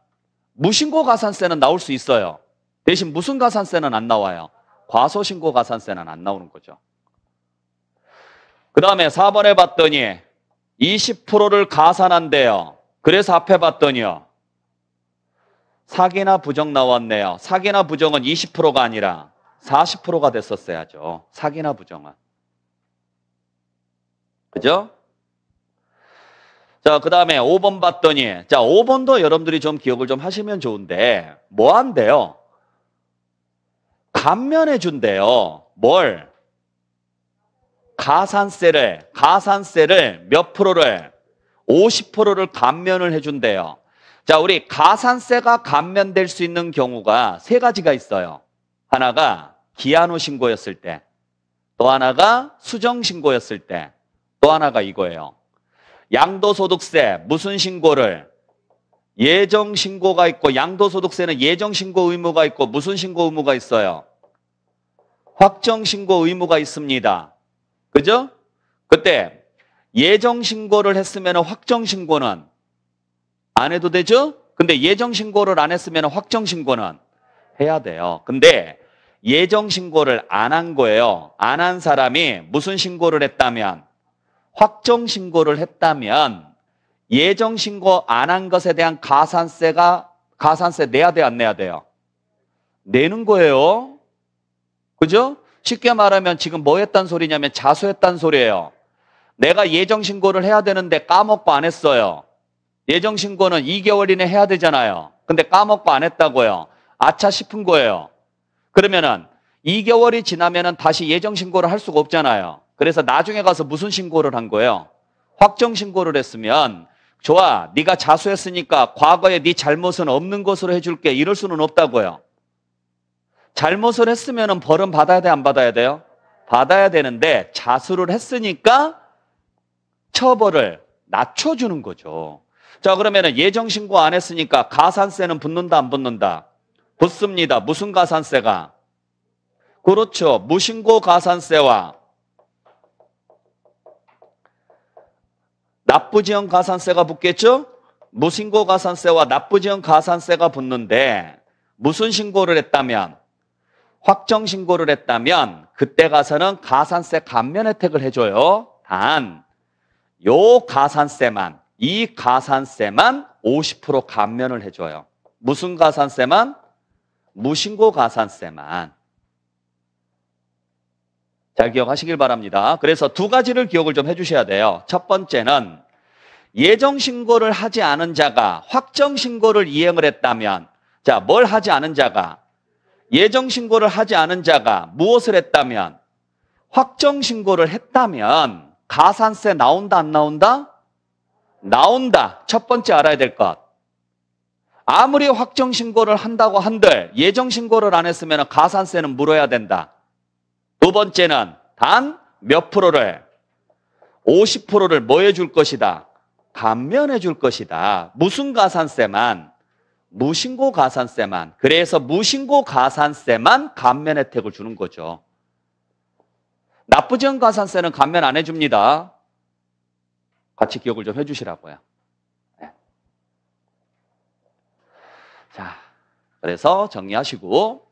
무신고 가산세는 나올 수 있어요. 대신 무슨 가산세는 안 나와요? 과소신고 가산세는 안 나오는 거죠. 그 다음에 사 번에 봤더니 이십 퍼센트를 가산한대요. 그래서 앞에 봤더니요, 사기나 부정 나왔네요. 사기나 부정은 이십 퍼센트가 아니라 사십 퍼센트가 됐었어야죠. 사기나 부정은. 그죠? 자, 그 다음에 오 번 봤더니, 자, 오 번도 여러분들이 좀 기억을 좀 하시면 좋은데, 뭐 한대요? 감면해 준대요. 뭘? 가산세를, 가산세를 몇 프로를? 오십 퍼센트를 감면을 해 준대요. 자, 우리 가산세가 감면될 수 있는 경우가 세 가지가 있어요. 하나가 기한후 신고였을 때, 또 하나가 수정 신고였을 때, 또 하나가 이거예요. 양도소득세 무슨 신고를? 예정 신고가 있고, 양도소득세는 예정 신고 의무가 있고, 무슨 신고 의무가 있어요? 확정 신고 의무가 있습니다. 그죠? 그때 예정 신고를 했으면 확정 신고는 안 해도 되죠? 근데 예정 신고를 안 했으면 확정 신고는 해야 돼요. 근데 예정 신고를 안 한 거예요. 안 한 사람이 무슨 신고를 했다면? 확정 신고를 했다면 예정 신고 안 한 것에 대한 가산세가, 가산세 내야 돼, 안 내야 돼요? 내는 거예요. 그죠? 쉽게 말하면 지금 뭐 했단 소리냐면 자수했단 소리예요. 내가 예정 신고를 해야 되는데 까먹고 안 했어요. 예정 신고는 이 개월 이내 해야 되잖아요. 근데 까먹고 안 했다고요. 아차 싶은 거예요. 그러면은 이 개월이 지나면은 다시 예정 신고를 할 수가 없잖아요. 그래서 나중에 가서 무슨 신고를 한 거예요? 확정 신고를 했으면, 좋아, 네가 자수했으니까 과거에 네 잘못은 없는 것으로 해줄게, 이럴 수는 없다고요. 잘못을 했으면은 벌은 받아야 돼, 안 받아야 돼요? 받아야 되는데 자수를 했으니까 처벌을 낮춰주는 거죠. 자, 그러면은 예정 신고 안 했으니까 가산세는 붙는다, 안 붙는다? 붙습니다. 무슨 가산세가? 그렇죠. 무신고 가산세와 납부지원 가산세가 붙겠죠? 무신고 가산세와 납부지원 가산세가 붙는데 무슨 신고를 했다면? 확정 신고를 했다면 그때 가서는 가산세 감면 혜택을 해줘요. 단, 요 가산세만, 이 가산세만 오십 퍼센트 감면을 해줘요. 무슨 가산세만? 무신고 가산세만. 잘 기억하시길 바랍니다. 그래서 두 가지를 기억을 좀 해주셔야 돼요. 첫 번째는 예정 신고를 하지 않은 자가 확정 신고를 이행을 했다면, 자, 뭘 하지 않은 자가, 예정 신고를 하지 않은 자가 무엇을 했다면? 확정 신고를 했다면 가산세 나온다, 안 나온다? 나온다. 첫 번째 알아야 될 것. 아무리 확정 신고를 한다고 한들 예정 신고를 안 했으면 가산세는 물어야 된다. 두 번째는 단 몇 프로를, 오십 퍼센트를 뭐 해줄 것이다? 감면해 줄 것이다. 무슨 가산세만? 무신고 가산세만. 그래서 무신고 가산세만 감면 혜택을 주는 거죠. 납부지원 가산세는 감면 안 해줍니다. 같이 기억을 좀 해주시라고요. 네. 자, 그래서 정리하시고,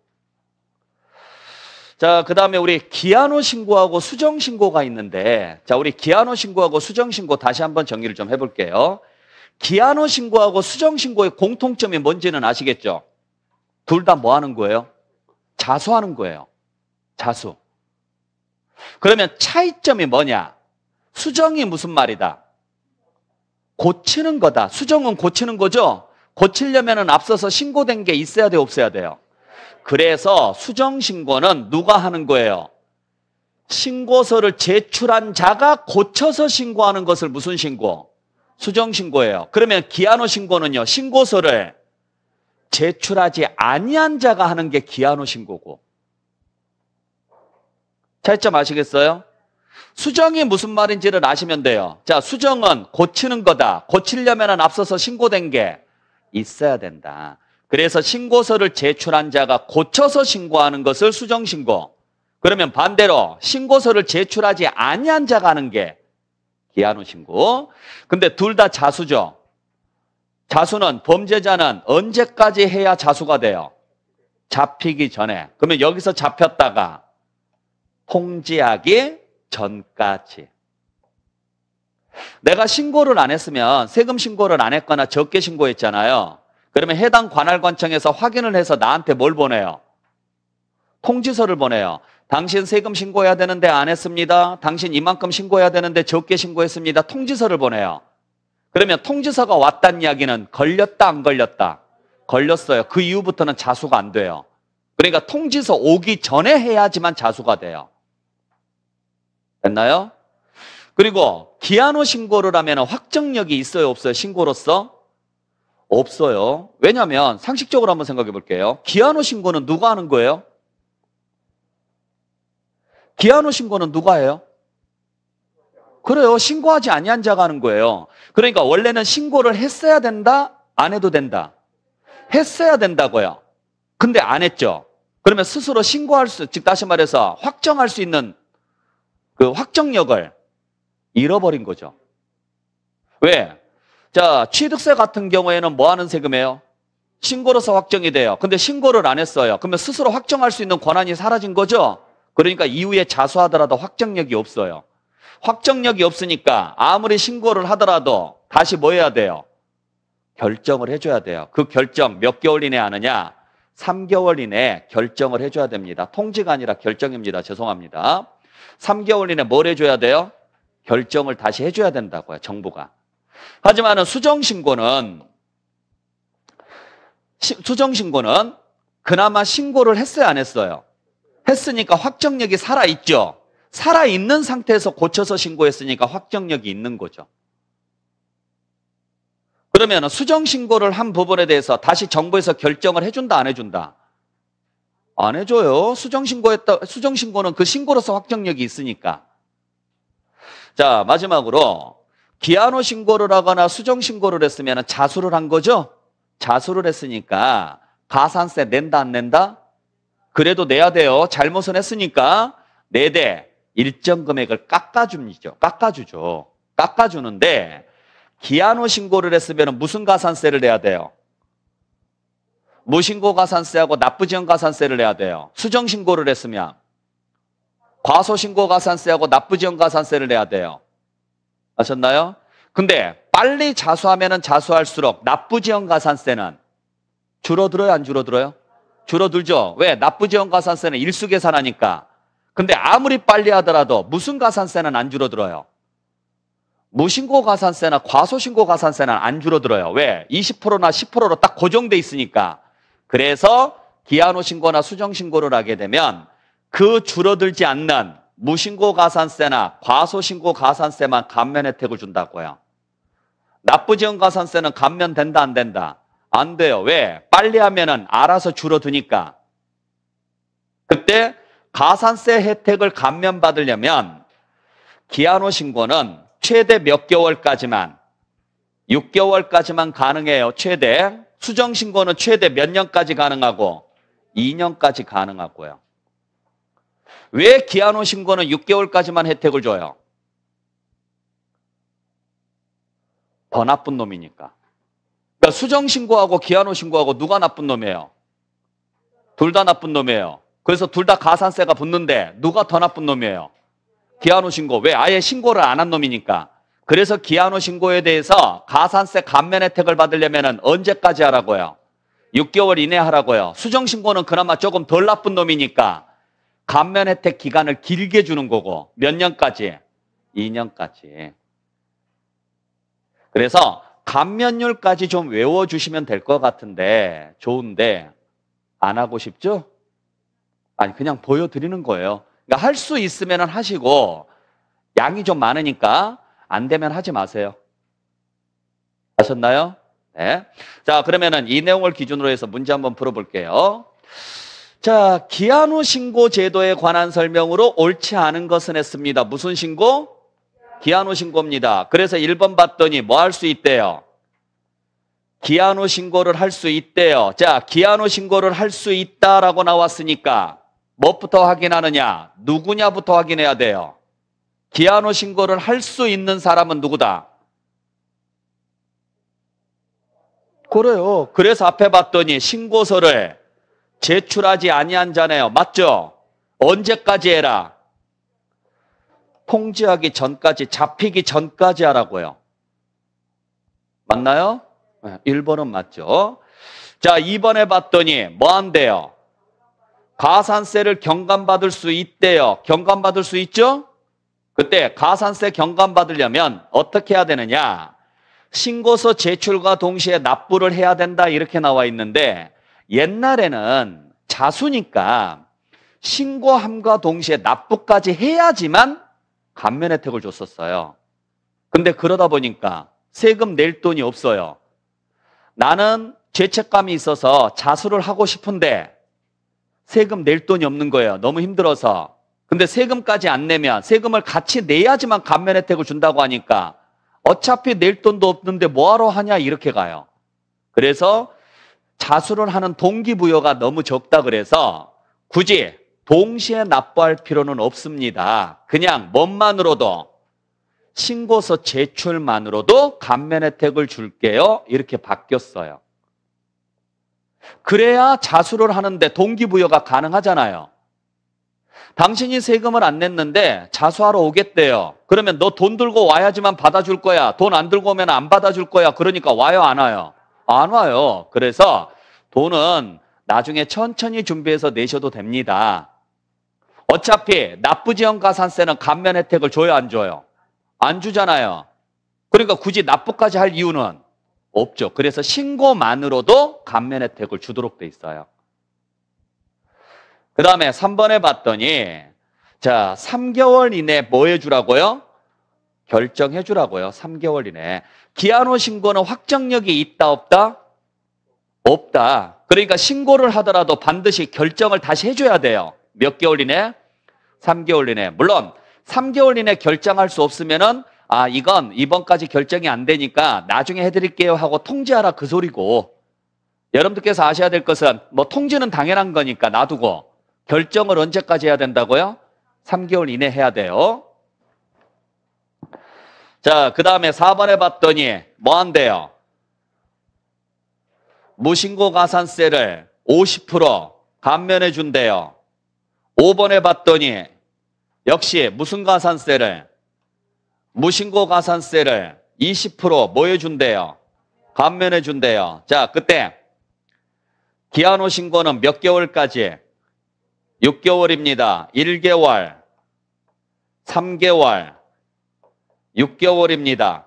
자, 그 다음에 우리 기한후 신고하고 수정 신고가 있는데, 자, 우리 기한후 신고하고 수정 신고 다시 한번 정리를 좀 해볼게요. 기한후 신고하고 수정 신고의 공통점이 뭔지는 아시겠죠? 둘 다 뭐 하는 거예요? 자수하는 거예요. 자수. 그러면 차이점이 뭐냐? 수정이 무슨 말이다? 고치는 거다. 수정은 고치는 거죠? 고치려면은 앞서서 신고된 게 있어야 돼요, 없어야 돼요? 그래서 수정신고는 누가 하는 거예요? 신고서를 제출한 자가 고쳐서 신고하는 것을 무슨 신고? 수정신고예요. 그러면 기한후 신고는요, 신고서를 제출하지 아니한 자가 하는 게 기한후 신고고. 차이점 아시겠어요? 수정이 무슨 말인지를 아시면 돼요. 자, 수정은 고치는 거다. 고치려면 앞서서 신고된 게 있어야 된다. 그래서 신고서를 제출한 자가 고쳐서 신고하는 것을 수정신고. 그러면 반대로 신고서를 제출하지 아니한 자가 하는 게 기한후 신고. 근데 둘 다 자수죠. 자수는, 범죄자는 언제까지 해야 자수가 돼요? 잡히기 전에. 그러면 여기서 잡혔다가 통지하기 전까지. 내가 신고를 안 했으면, 세금 신고를 안 했거나 적게 신고했잖아요. 그러면 해당 관할관청에서 확인을 해서 나한테 뭘 보내요? 통지서를 보내요. 당신 세금 신고해야 되는데 안 했습니다. 당신 이만큼 신고해야 되는데 적게 신고했습니다. 통지서를 보내요. 그러면 통지서가 왔다는 이야기는 걸렸다, 안 걸렸다? 걸렸어요. 그 이후부터는 자수가 안 돼요. 그러니까 통지서 오기 전에 해야지만 자수가 돼요. 됐나요? 그리고 기한 후 신고를 하면 확정력이 있어요, 없어요? 신고로서? 없어요. 왜냐하면 상식적으로 한번 생각해 볼게요. 기한 후 신고는 누가 하는 거예요? 기한 후 신고는 누가 해요? 그래요. 신고하지 아니한 자가 하는 거예요. 그러니까 원래는 신고를 했어야 된다? 안 해도 된다? 했어야 된다고요. 근데 안 했죠. 그러면 스스로 신고할 수, 즉 다시 말해서 확정할 수 있는 그 확정력을 잃어버린 거죠. 왜? 자, 취득세 같은 경우에는 뭐 하는 세금이에요? 신고로서 확정이 돼요. 근데 신고를 안 했어요. 그러면 스스로 확정할 수 있는 권한이 사라진 거죠. 그러니까 이후에 자수하더라도 확정력이 없어요. 확정력이 없으니까 아무리 신고를 하더라도 다시 뭐 해야 돼요? 결정을 해줘야 돼요. 그 결정 몇 개월 이내에 하느냐? 삼 개월 이내에 결정을 해줘야 됩니다. 통지가 아니라 결정입니다. 죄송합니다. 삼 개월 이내에 뭘 해줘야 돼요? 결정을 다시 해줘야 된다고요, 정부가. 하지만 수정신고는, 시, 수정신고는 그나마 신고를 했어요, 안 했어요? 했으니까 확정력이 살아있죠. 살아있는 상태에서 고쳐서 신고했으니까 확정력이 있는 거죠. 그러면 수정신고를 한 부분에 대해서 다시 정부에서 결정을 해준다, 안 해준다? 안 해줘요. 수정신고했다, 수정신고는 그 신고로서 확정력이 있으니까. 자, 마지막으로 기한 후 신고를 하거나 수정신고를 했으면 자수를 한 거죠? 자수를 했으니까 가산세 낸다 안 낸다? 그래도 내야 돼요. 잘못은 했으니까 내되 일정 금액을 깎아주죠. 깎아주죠. 깎아주는데 기한 후 신고를 했으면 무슨 가산세를 내야 돼요? 무신고 가산세하고 납부지원 가산세를 내야 돼요. 수정신고를 했으면 과소신고 가산세하고 납부지원 가산세를 내야 돼요. 아셨나요? 근데 빨리 자수하면 자수할수록 납부지원 가산세는 줄어들어요, 안 줄어들어요? 줄어들죠. 왜? 납부지원 가산세는 일수 계산하니까. 근데 아무리 빨리 하더라도 무슨 가산세는 안 줄어들어요? 무신고 가산세나 과소신고 가산세는 안 줄어들어요. 왜? 이십 퍼센트나 십 퍼센트로 딱 고정돼 있으니까. 그래서 기한 후 신고나 수정신고를 하게 되면 그 줄어들지 않는 무신고 가산세나 과소신고 가산세만 감면 혜택을 준다고요. 납부지원 가산세는 감면된다 안 된다? 안 돼요. 왜? 빨리 하면은 알아서 줄어드니까. 그때 가산세 혜택을 감면받으려면 기한 후 신고는 최대 몇 개월까지만, 육 개월까지만 가능해요. 최대. 수정신고는 최대 몇 년까지 가능하고? 이 년까지 가능하고요. 왜 기한 후 신고는 육 개월까지만 혜택을 줘요? 더 나쁜 놈이니까. 그러니까 수정신고하고 기한 후 신고하고 누가 나쁜 놈이에요? 둘 다 나쁜 놈이에요. 그래서 둘 다 가산세가 붙는데 누가 더 나쁜 놈이에요? 기한 후 신고. 왜? 아예 신고를 안 한 놈이니까. 그래서 기한 후 신고에 대해서 가산세 감면 혜택을 받으려면 언제까지 하라고요? 육 개월 이내 하라고요. 수정신고는 그나마 조금 덜 나쁜 놈이니까 감면 혜택 기간을 길게 주는 거고. 몇 년까지? 이 년까지. 그래서 감면율까지 좀 외워주시면 될 것 같은데, 좋은데 안 하고 싶죠? 아니, 그냥 보여드리는 거예요. 그러니까 할 수 있으면 하시고 양이 좀 많으니까 안 되면 하지 마세요. 아셨나요? 네. 자, 그러면은 이 내용을 기준으로 해서 문제 한번 풀어볼게요. 자, 기한 후 신고 제도에 관한 설명으로 옳지 않은 것은 했습니다. 무슨 신고? 기한 후 신고입니다. 그래서 일 번 봤더니 뭐 할 수 있대요? 기한 후 신고를 할 수 있대요. 자, 기한 후 신고를 할 수 있다라고 나왔으니까 뭐부터 확인하느냐? 누구냐부터 확인해야 돼요. 기한 후 신고를 할 수 있는 사람은 누구다? 그래요. 그래서 앞에 봤더니 신고서를 제출하지 아니한 자네요. 맞죠? 언제까지 해라? 통지하기 전까지, 잡히기 전까지 하라고요. 맞나요? 일 번은 맞죠. 자, 이 번에 봤더니 뭐 한대요? 가산세를 경감받을 수 있대요. 경감받을 수 있죠? 그때 가산세 경감받으려면 어떻게 해야 되느냐? 신고서 제출과 동시에 납부를 해야 된다 이렇게 나와 있는데, 옛날에는 자수니까 신고함과 동시에 납부까지 해야지만 감면 혜택을 줬었어요. 근데 그러다 보니까 세금 낼 돈이 없어요. 나는 죄책감이 있어서 자수를 하고 싶은데 세금 낼 돈이 없는 거예요. 너무 힘들어서. 근데 세금까지 안 내면, 세금을 같이 내야지만 감면 혜택을 준다고 하니까 어차피 낼 돈도 없는데 뭐하러 하냐 이렇게 가요. 그래서 자수를 하는 동기부여가 너무 적다 그래서 굳이 동시에 납부할 필요는 없습니다. 그냥 뭔만으로도 신고서 제출만으로도 감면 혜택을 줄게요. 이렇게 바뀌었어요. 그래야 자수를 하는데 동기부여가 가능하잖아요. 당신이 세금을 안 냈는데 자수하러 오겠대요. 그러면 너 돈 들고 와야지만 받아줄 거야. 돈 안 들고 오면 안 받아줄 거야. 그러니까 와요, 안 와요? 안 와요. 그래서 돈은 나중에 천천히 준비해서 내셔도 됩니다. 어차피 납부지원 가산세는 감면 혜택을 줘요, 안 줘요? 안 주잖아요. 그러니까 굳이 납부까지 할 이유는 없죠. 그래서 신고만으로도 감면 혜택을 주도록 돼 있어요. 그 다음에 삼 번에 봤더니, 자, 삼 개월 이내 뭐 해주라고요? 결정해 주라고요. 삼 개월 이내. 기한 후 신고는 확정력이 있다, 없다? 없다. 그러니까 신고를 하더라도 반드시 결정을 다시 해줘야 돼요. 몇 개월 이내? 삼 개월 이내. 물론 삼 개월 이내 결정할 수 없으면은, 아, 이건 이번까지 결정이 안 되니까 나중에 해드릴게요 하고 통지하라 그 소리고, 여러분들께서 아셔야 될 것은 뭐 통지는 당연한 거니까 놔두고 결정을 언제까지 해야 된다고요? 삼 개월 이내 해야 돼요. 자, 그 다음에 사 번에 봤더니 뭐 한대요? 무신고 가산세를 오십 퍼센트 감면해 준대요. 오 번에 봤더니 역시 무슨 가산세를? 무신고 가산세를 이십 퍼센트 뭐 해준대요? 감면해 준대요. 자, 그때 기한 후 신고는 몇 개월까지? 육 개월입니다. 일 개월, 삼 개월, 육 개월입니다.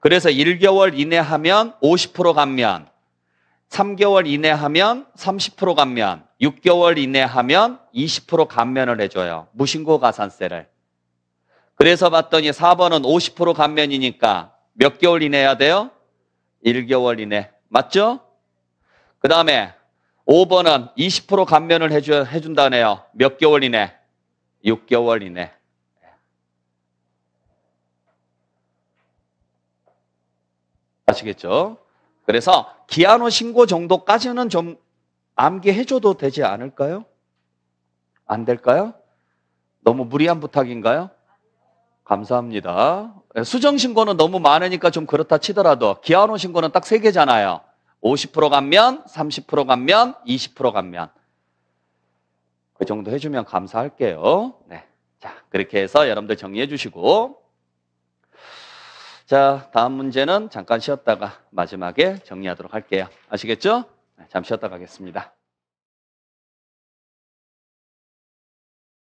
그래서 일 개월 이내 하면 오십 퍼센트 감면, 삼 개월 이내 하면 삼십 퍼센트 감면, 육 개월 이내 하면 이십 퍼센트 감면을 해줘요. 무신고 가산세를. 그래서 봤더니 사 번은 오십 퍼센트 감면이니까 몇 개월 이내 해야 돼요? 일 개월 이내. 맞죠? 그 다음에 오 번은 이십 퍼센트 감면을 해주, 해준다네요. 몇 개월 이내? 육 개월 이내. 아시겠죠? 그래서 기한 후 신고 정도까지는 좀 암기해줘도 되지 않을까요? 안 될까요? 너무 무리한 부탁인가요? 감사합니다. 수정신고는 너무 많으니까 좀 그렇다 치더라도 기한 후 신고는 딱 세 개잖아요. 오십 퍼센트 감면, 삼십 퍼센트 감면, 이십 퍼센트 감면. 그 정도 해주면 감사할게요. 네, 자, 그렇게 해서 여러분들 정리해 주시고, 자, 다음 문제는 잠깐 쉬었다가 마지막에 정리하도록 할게요. 아시겠죠? 잠시 쉬었다 가겠습니다.